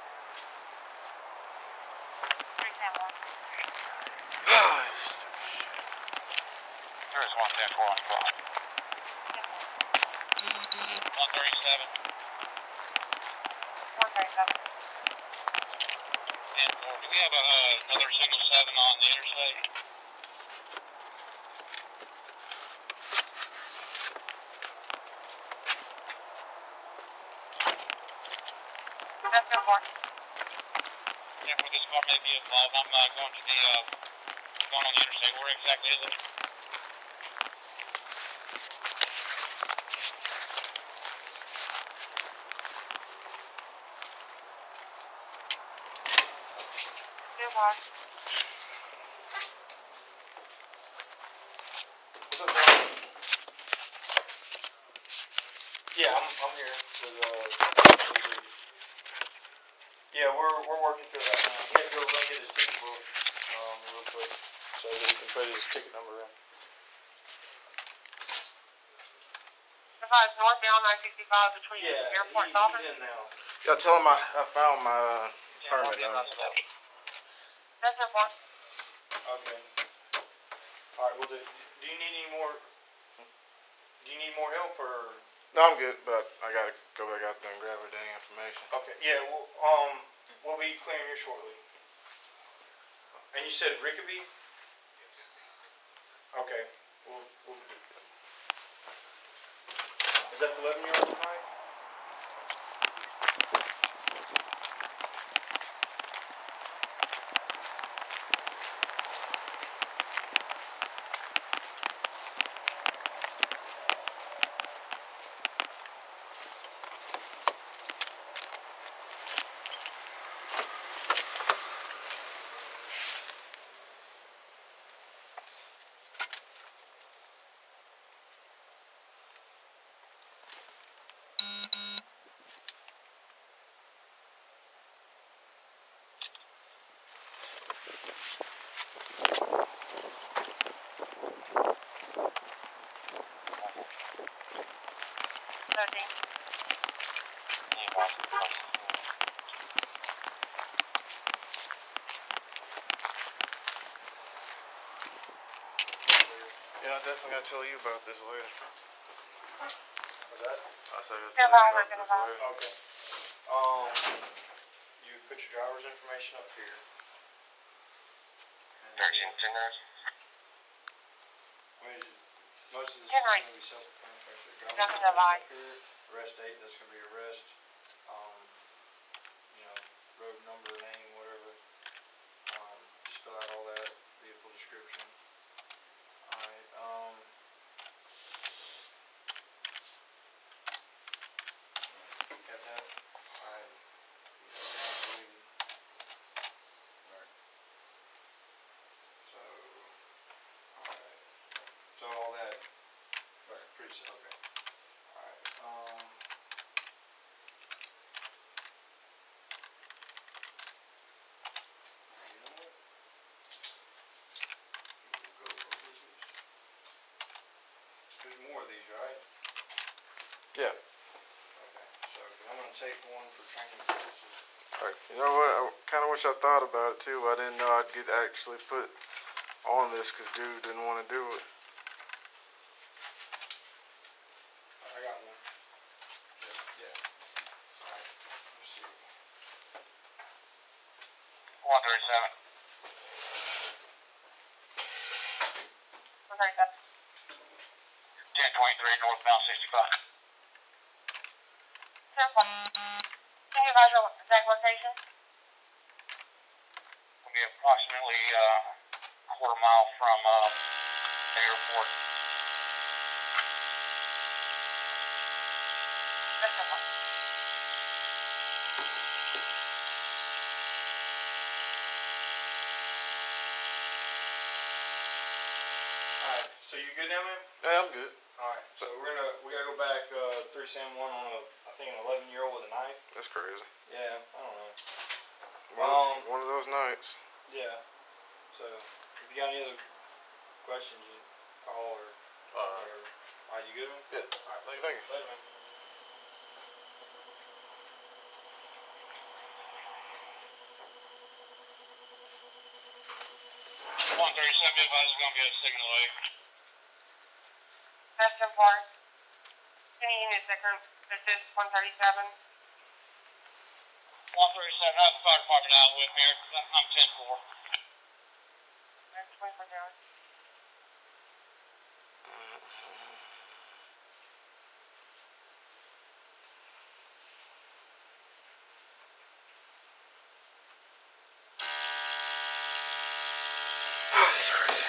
Yeah, I'm, I'm here with, uh, yeah, we're, we're working through that now. He had to go run get his ticket book, um, real quick, so that he can put his ticket number in. nine sixty-five between yeah, the airport he, office. Yeah, he's in now. Yeah, tell him I, I found my uh, permit number. That's it, boss. Okay. All right, we'll do, do you need any more, do you need more help, or? No, I'm good, but I gotta go back out there and grab her dang information. Okay, yeah, well, um, we'll be clearing here shortly. And you said Rickaby? Okay, we'll, we'll do that. Is that the eleven year old tonight? Yeah, I'm definitely going to tell you about this later. What's that? I said I'll tell you about this later. Okay. Um, you put your driver's information up here. Most of this is going to be self-explanatory. Nothing to lie. Arrest date, that's going to be arrest. Um, you know, road number, name, whatever. Um, just fill out all that. Vehicle description. Alright, um. Got that? Alright. Alright. So, alright. So, all that. Alright, pretty simple. Okay. Alright, um. Yeah. Okay, so I'm going to take one for training purposes. Right. You know what, I kind of wish I thought about it too. I didn't know I'd get actually put on this because dude didn't want to do it. I got one. Yeah. Yeah. All right, let's see. one thirty-seven. ten twenty-three northbound sixty-five. Can you advise your exact location? We'll be approximately a uh, quarter mile from uh, the airport. That's okay. All right, so you good now, man? Yeah, I'm good. All right, so we're going to, we got to go back uh, three seven one on a, I think an eleven year old with a knife. That's crazy. Yeah, I don't know. One, um, one of those nights. Yeah. So, if you got any other questions, you call or whatever. Uh, Alright, you good, man? Yeah. Alright, thank you. Thank you. Later, man. one thirty-seven, advice is going to be a signal A. That's important. Any unit second. This is one thirty-seven. one thirty-seven, I have the fire department out with me. I'm ten four. That's twenty-four down. Oh, this is crazy.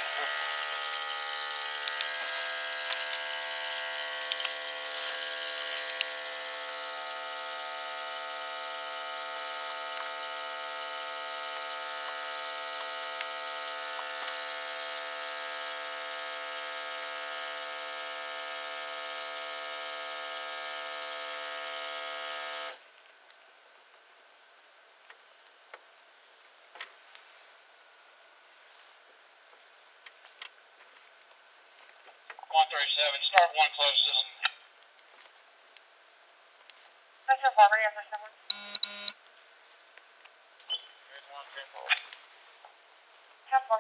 one thirty-seven, start one closest. That's a bar, yeah, for someone. Here's one, two, four. Ten four.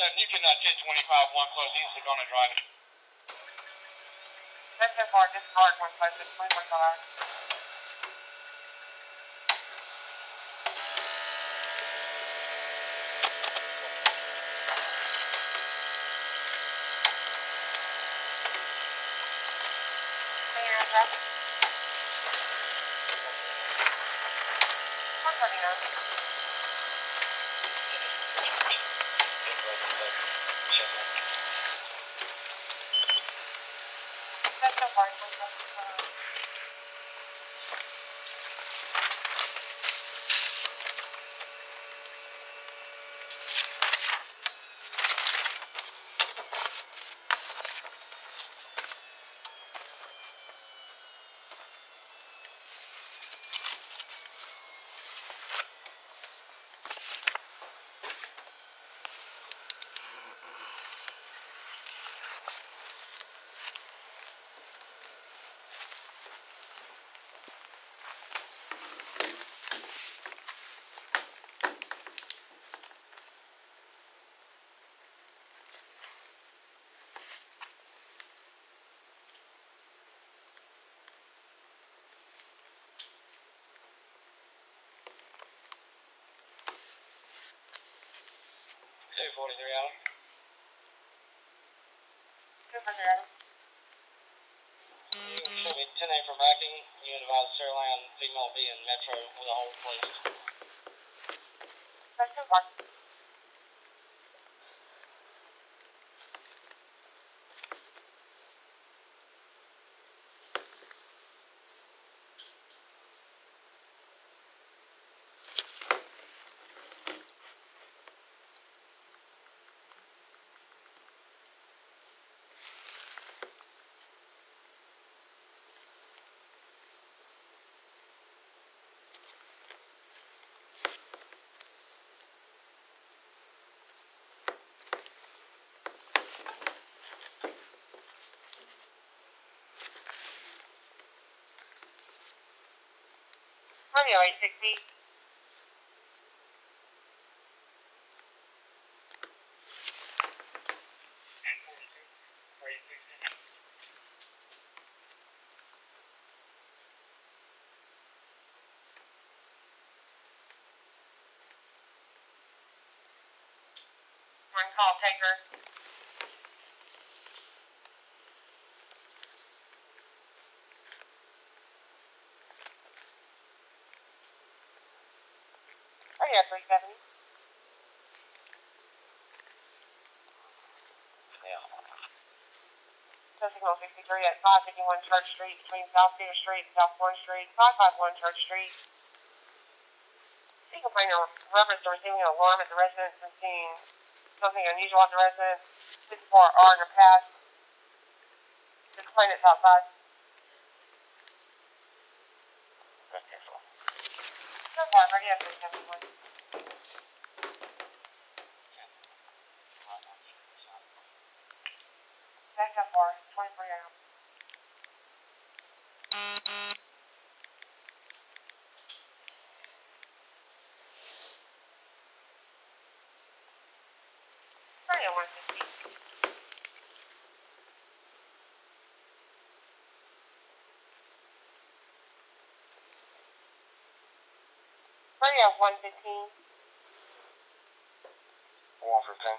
You can uh, get twenty-five one close east to go on a drive. That's so far, just hard one close, it's twenty-one dollars. two forty-three Adam. two forty-three Adam. Should be ten A from Racking. You advise Sirland, female B and Metro with a hold, please. Question one. I'm your eight sixty. One call taker. Yeah, three seventy. Yeah. So signal sixty three at five fifty one Church Street between South Cedar Street and South Fourth Street, five five one Church Street. Seeking complaint in reference to receiving an alarm at the residence and seeing something unusual at the residence. Fifty four R in the past. The complainant's outside. Good one, ready at three seventy one. Maria one fifteen. one fifteen.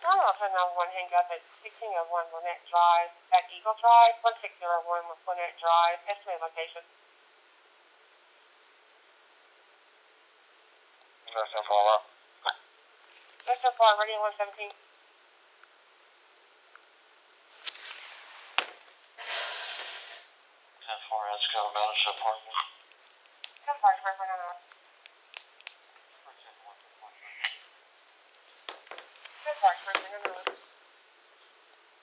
I'm also now one hang up at sixteen oh one Lynette Drive, at Eagle Drive, one six oh one Lynette Drive, estimated location. That's no follow up. That's no follow up, ready at one seventeen. ten four, let's go about it, so park. ten four, it's right for now.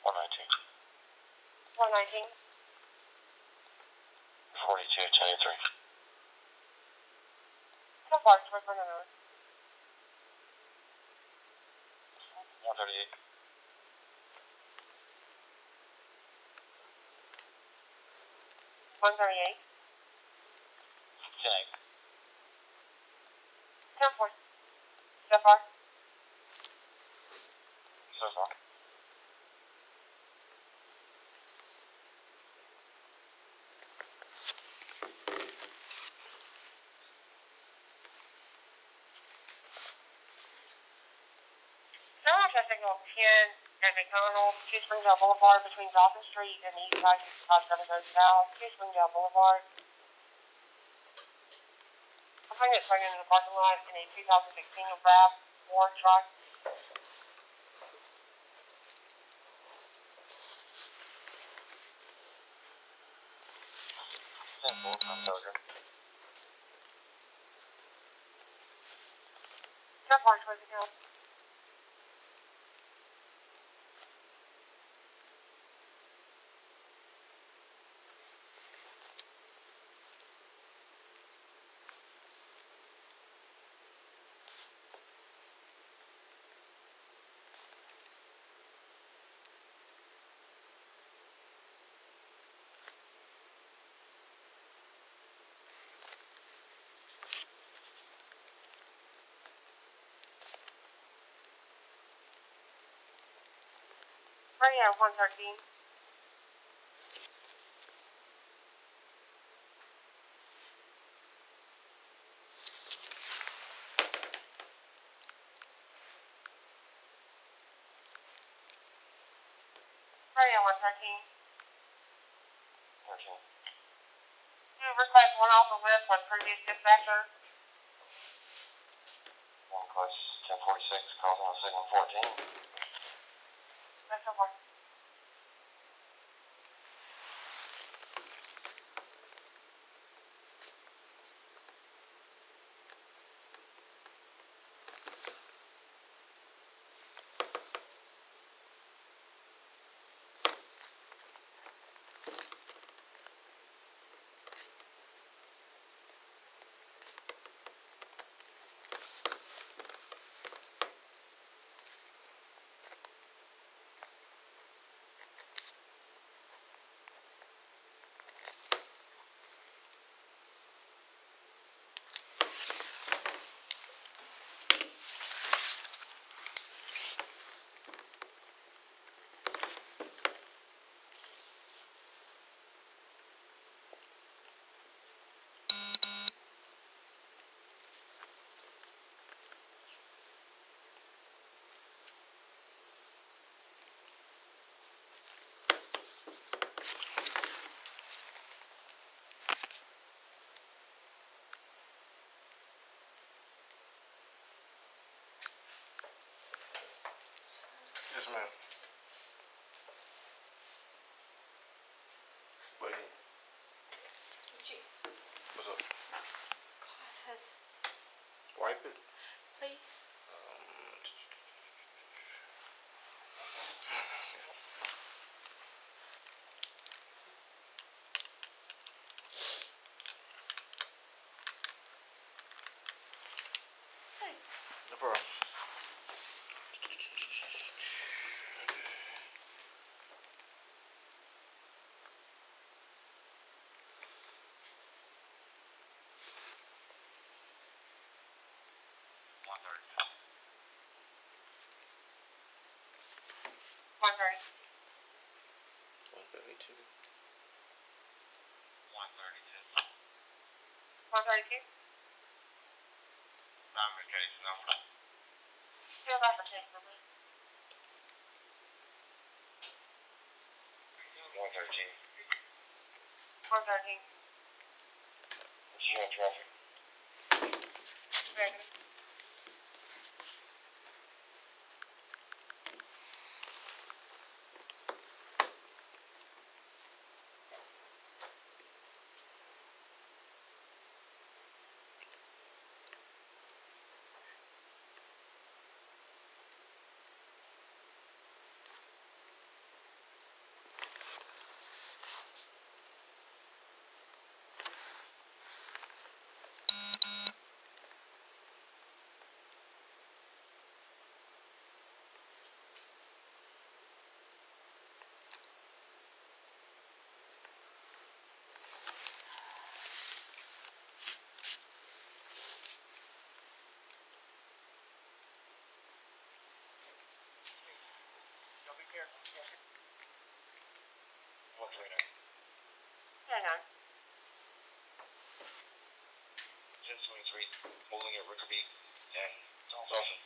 One nineteen. One nineteen. Forty two twenty three. Ten parts right front of the road. One thirty eight. One thirty eight. Ten. Ten four. Ten four. So far. Someone has signal ten at McDonald's, Two Springdale Boulevard between Dawson Street and the East Side sixty-five seven Hotel, Two Springdale Boulevard. I'm trying to get in the parking lot in a two thousand sixteen Rav Ford truck. ten four, I'm Draeger. ten four, it's with the hill. Ready at one thirteen. Sorry, I'm one thirteen. thirteen. You request one off the list with previous dispatcher. One request ten forty-six, calls on signal fourteen. That's over. Yes, ma'am. Wait. What's up? Glasses. Wipe it. Please. Um, hey. No problem. one thirty-two. one thirty-two. one thirty-two. I'm in case number. Still not the case number. one thirteen. one thirteen. What's your traffic? Draeger. Hang on. ten twenty-three, holding at Rickaby and Dolphin.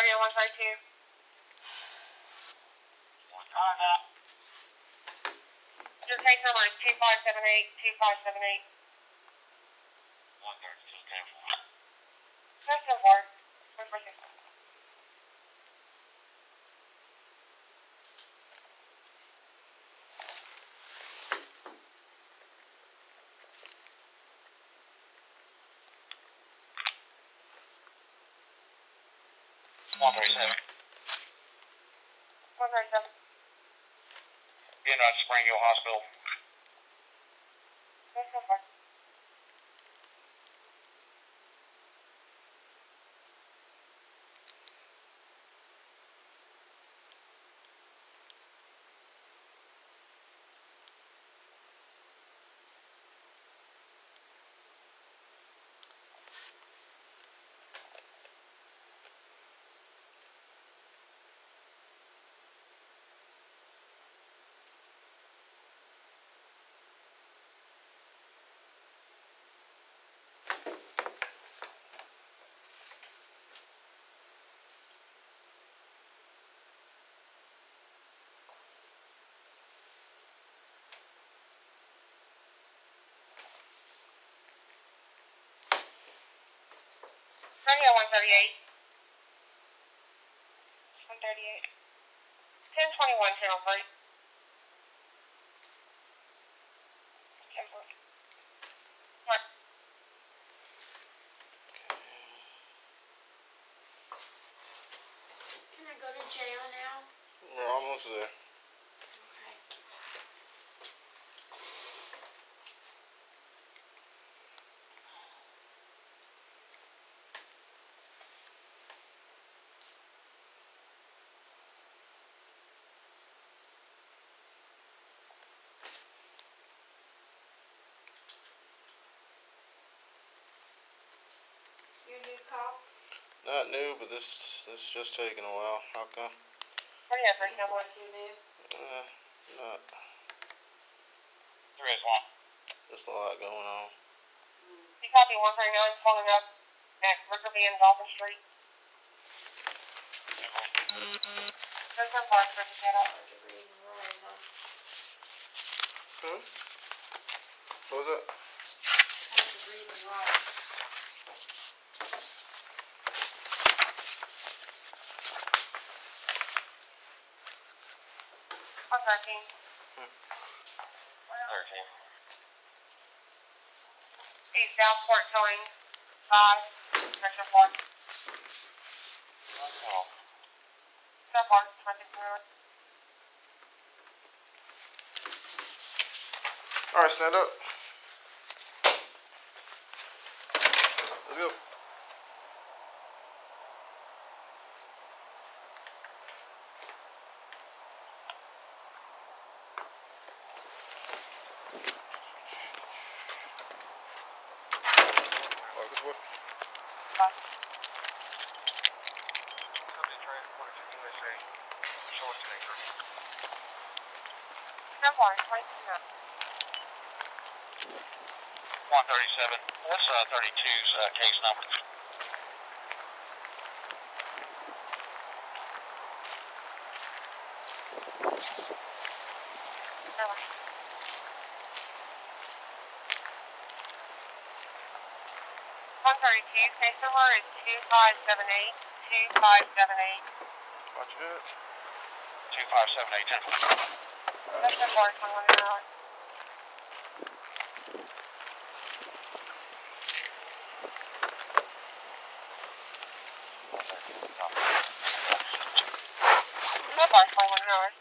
Radio one thirty-two. On up. Your case number is two five seven eight, two five seven eight. one thirty-two, ten four. That's no more. one thirty-seven. one thirty-seven. Being out to Springfield Hospital. one thirty-eight. one thirty-eight. ten twenty-one, channel three. Can I go to jail now? We're almost there. Not new, but this this is just taking a while. How come? Oh yeah, for example, you new? Uh, not. There is one. There's a lot going on. Mm. You copy one thirty-nine, pulling up at Rickerby and Dolphin Street. There's no parts for the channel. Hmm? What was that? Thirteen. Hmm. Thirteen. East Southport Towing, five, Metro four. Twelve. Southport, twenty-four. All right, stand up. Let's go. one thirty-seven. What's uh, thirty-two's uh, case number? one thirty-two's case number is two five seven eight. two five seven eight. Watch it. two five seven eight. That's the board for one hour. one hour.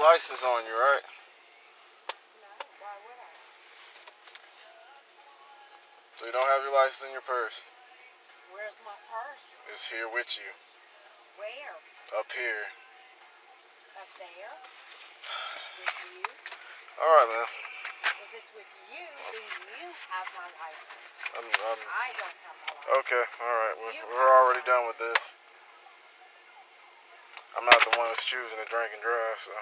License on you, right? No, why would I? So you don't have your license in your purse? Where's my purse? It's here with you. Where? Up here. Up there? With you? Alright, ma'am. If it's with you, then you have my license. I'm, I'm, I don't have my license. Okay, alright. We're, we're already done with this. I'm not the one that's choosing to drink and drive, so...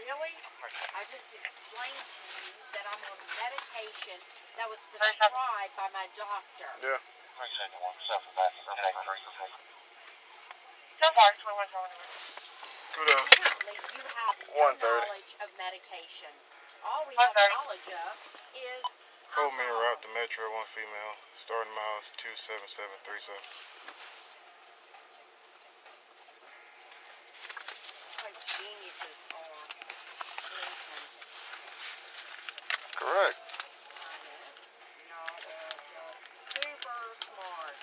Really? I just explained to you that I'm on medication that was prescribed by my doctor. Yeah. three seventy-one, south of Matthew Teddy. So far, twenty-one twenty-one. Kudos. Apparently, you have no knowledge of medication. All we have knowledge of is... Hold me route to Metro, one female. Starting miles two seven seven three seven. Correct. Y'all are just super smart.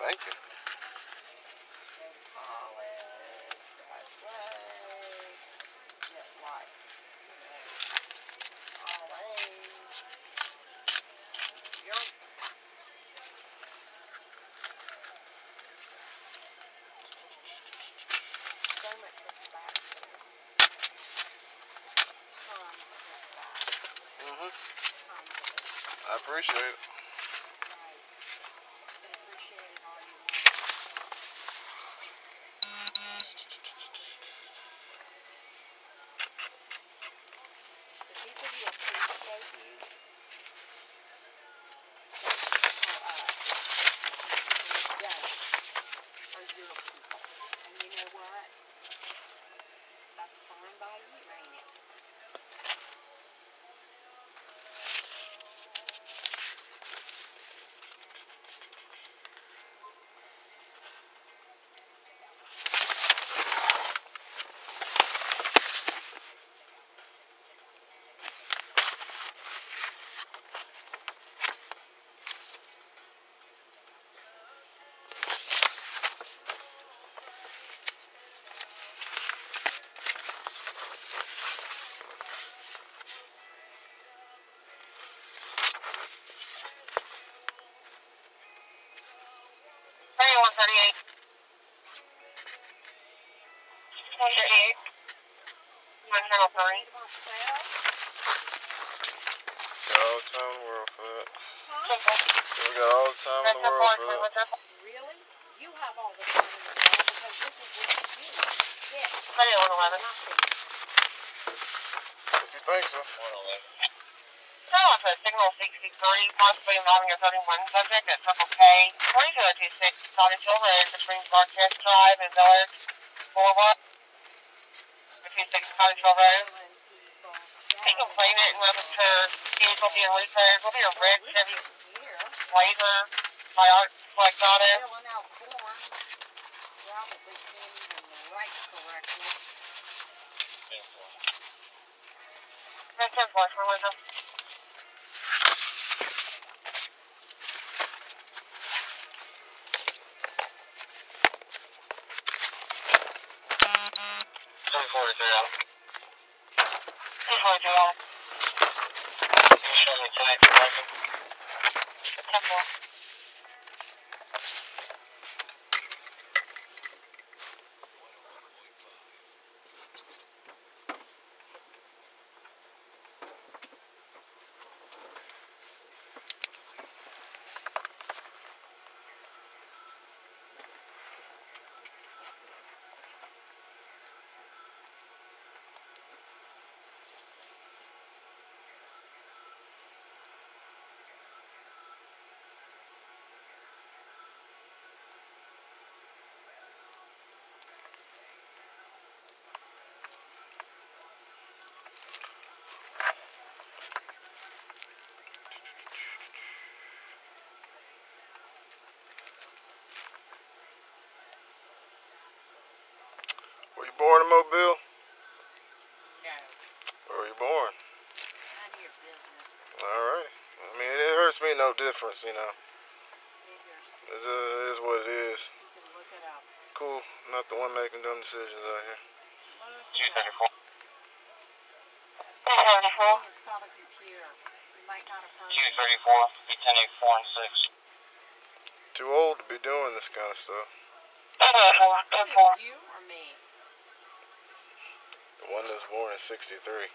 Thank you. I appreciate it. All the time in the world for that. Huh? We got all the time in the world for that. Really? You have all the time in the world because this is what you do. Yes. If you think so. No, it's a signal sixty-three, possibly involving a thirty-one subject at Triple K, twenty-two oh two six, Cottage Hill Road, between Broadcast Drive and Village Boulevard. Cottage Hill Road. He complained it and went to vehicle being repaired. It'll be a red Chevy Blazer by Art like that is. Probably can't even write correctly. That's his voice for Linda. Born in Mobile? No. Where were you born? None of your business. Alright. I mean, it hurts me no difference, you know. It just is what it is. You can look it up. Cool. I'm not the one making dumb decisions out here. two thirty-four. two thirty-four. It's called a computer. You might not have heard of it. two thirty-four, ten eighty-four, and six. Too old to be doing this kind of stuff. two thirty-four, ten four. The one that's born in sixty-three.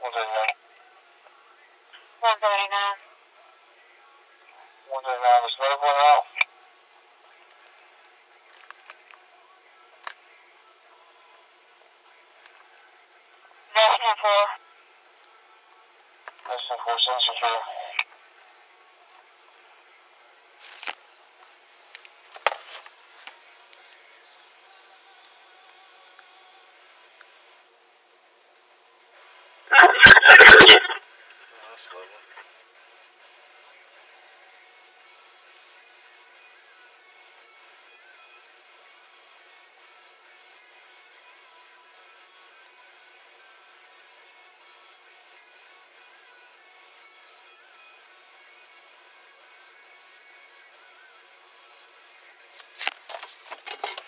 one thirty-nine. one thirty-nine. one thirty-nine is medical now. National four. National four, send secure.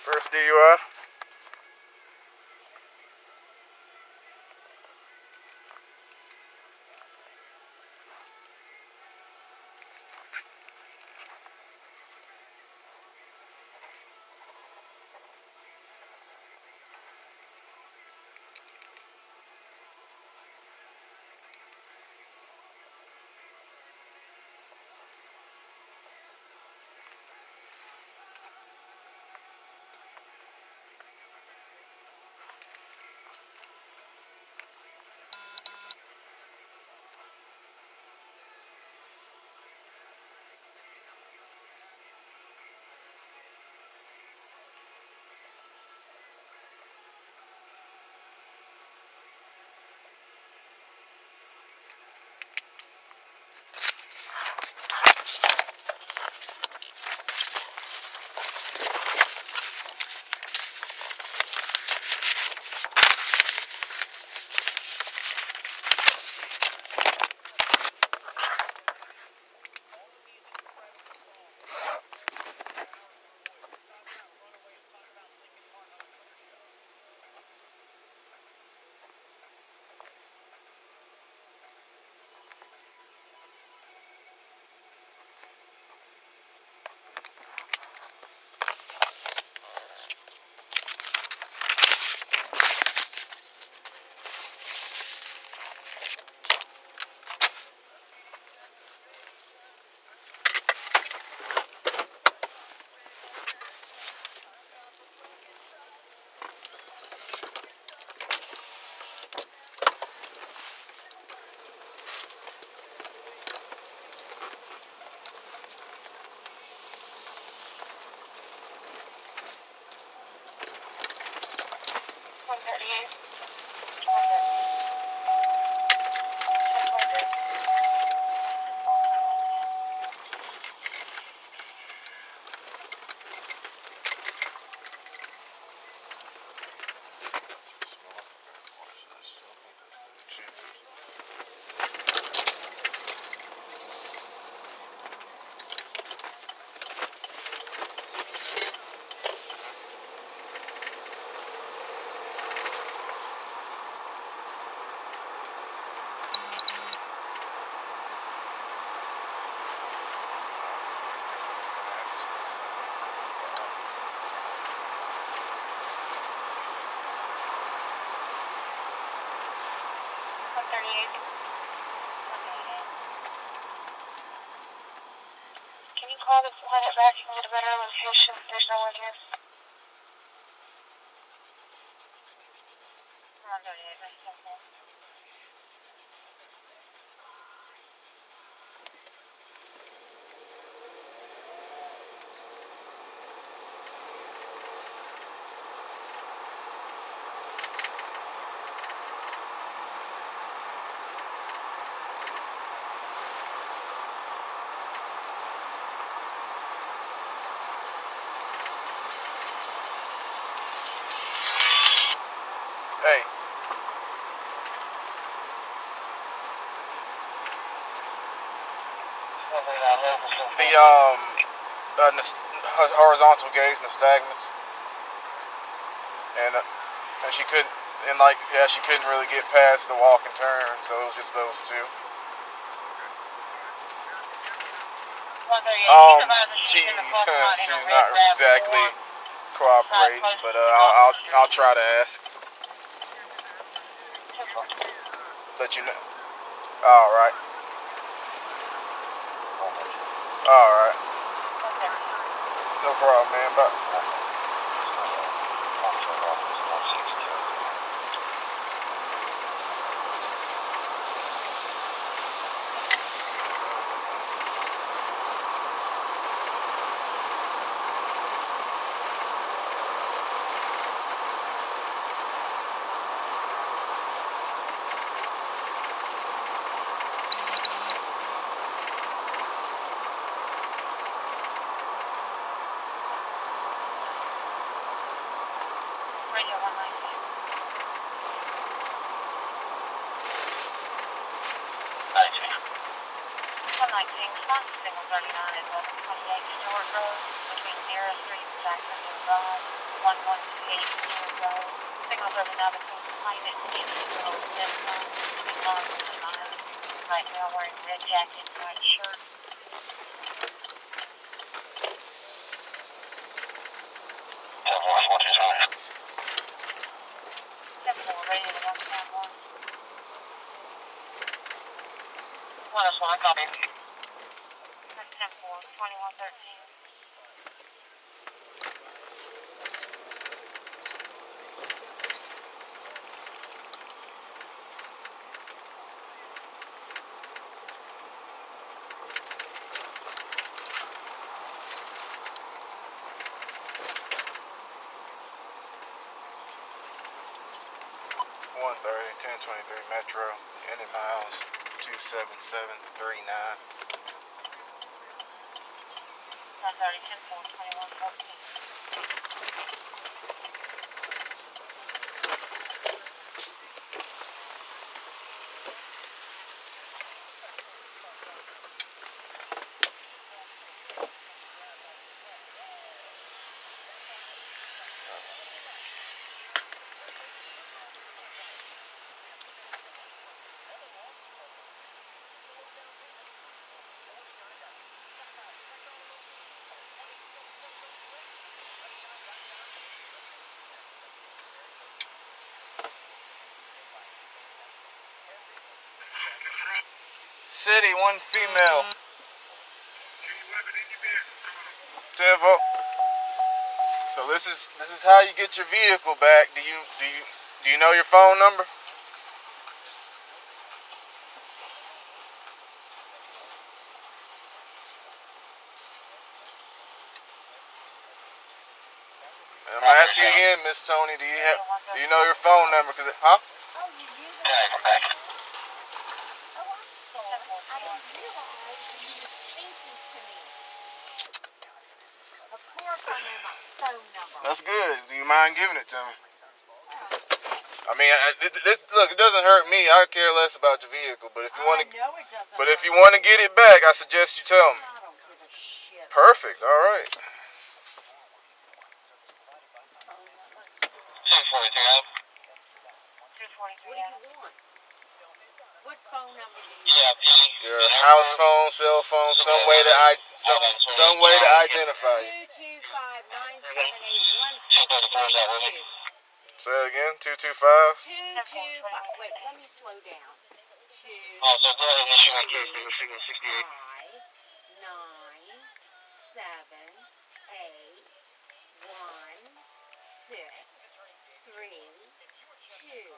First D U I. Can you call this planet back and get a better location? There's no one here. The um, uh, horizontal gaze, nystagmus, and uh, and she couldn't, and like yeah, she couldn't really get past the walk and turn, so it was just those two. Um, she she's not exactly cooperating, but uh, I'll, I'll I'll try to ask. let you know. All right. All right. No problem, man. Bye. one thirty, ten twenty-three Metro, ended miles two seven seven three nine. one thirty, ten four, twenty-one fourteen. City, one female. Devil. So this is this is how you get your vehicle back. Do you do you do you know your phone number? I'm gonna ask you again, Miss Tony. Do you have do you know your phone number? Cause it, huh? That's good. Do you mind giving it to me? I mean, I, this, look, it doesn't hurt me. I care less about your vehicle, but if you want to, but if you want to get it back, I suggest you tell me. I don't give a shit. Perfect. All right. two forty-three. What do you want? What phone number do you want? Your house phone, cell phone, some way to I, some, some way to identify you. Say it again, two two five? two two five, wait, let me slow down. Also, go ahead and issue my case number sixty-eight. nine seven eight one six three two.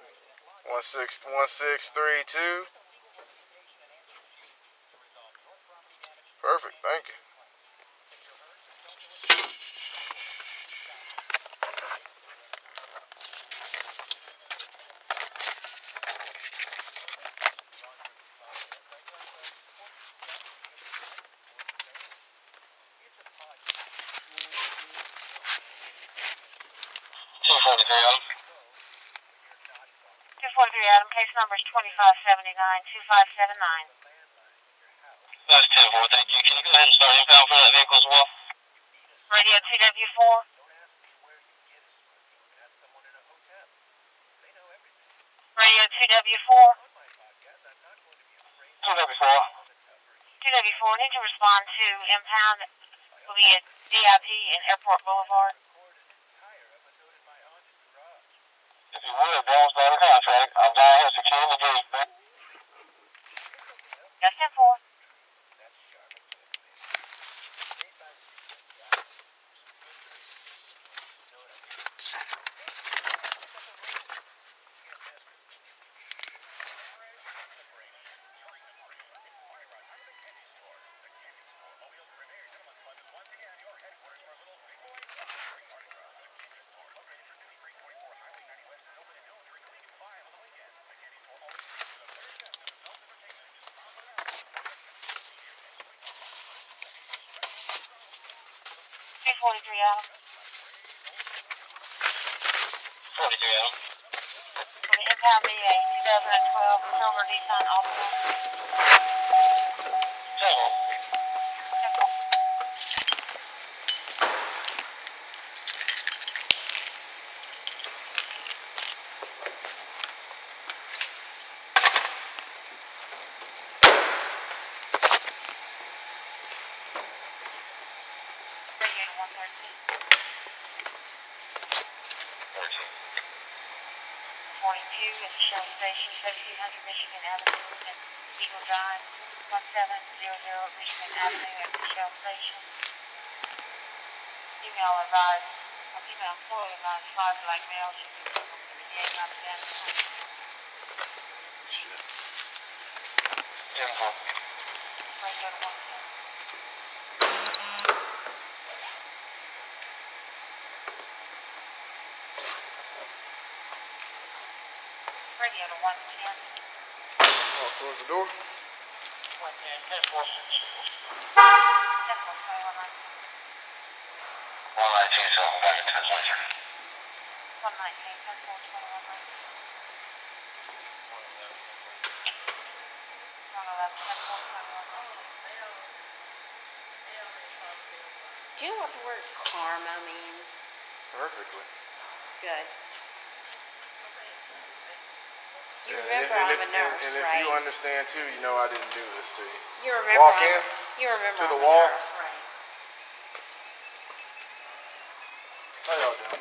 one six one six three two. Perfect, thank you. Case number is twenty-five seventy-nine, twenty-five seventy-nine. That's ten four, thank you. Can you go ahead and start inbound for that vehicle as well? Radio two W four. Radio two W four. two W four. two W four, need to respond to impound. Will be at D I P and Airport Boulevard. If you would, that was not a contract. I'm down here securing the gate. forty-three Adam. forty-three Adam. For the impound be a twenty twelve silver Nissan Altima. Several. Several. forty-two at the Shell Station, seventeen hundred Michigan Avenue at Eagle Drive, seventeen hundred Michigan Avenue at the Shell Station. Female advised, a female employee advised five black males should be able to regain my identity. Shit. Beautiful. Let's go to one ten. Radio to one ten. I'll close the door. one ten, ten four. one nineteen, so I'm back in ten twenty-three. one nineteen, ten four, twenty-one. Do you know what the word karma means? Perfectly. Good. You remember and if, I'm a nurse, and, and right? And if you understand, too, you know I didn't do this to you. You remember Walk I'm, in you remember to the I'm wall. A nurse, right? How y'all doing?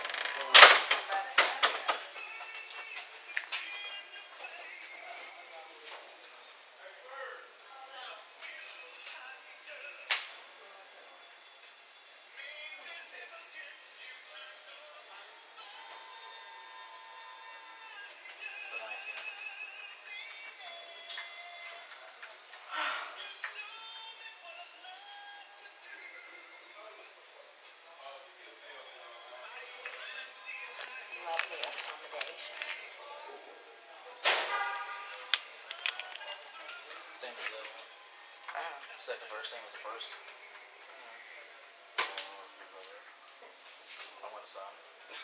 Second verse, same as the first. I want to sign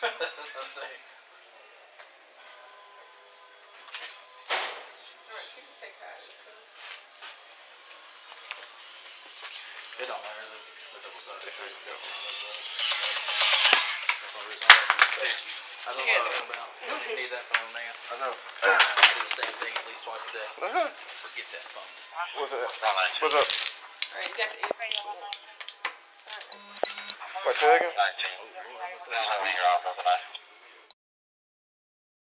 it. That's it. Alright, you can take that. It don't matter. The double side, they try to go. That's the reason I like to say. I don't know what I'm about. You need that phone, man. I know. I do the same thing at least twice a day. Forget that phone. What's up? What's up? Alright, you got to eat right now. Wait, say that again? nineteen. Oh,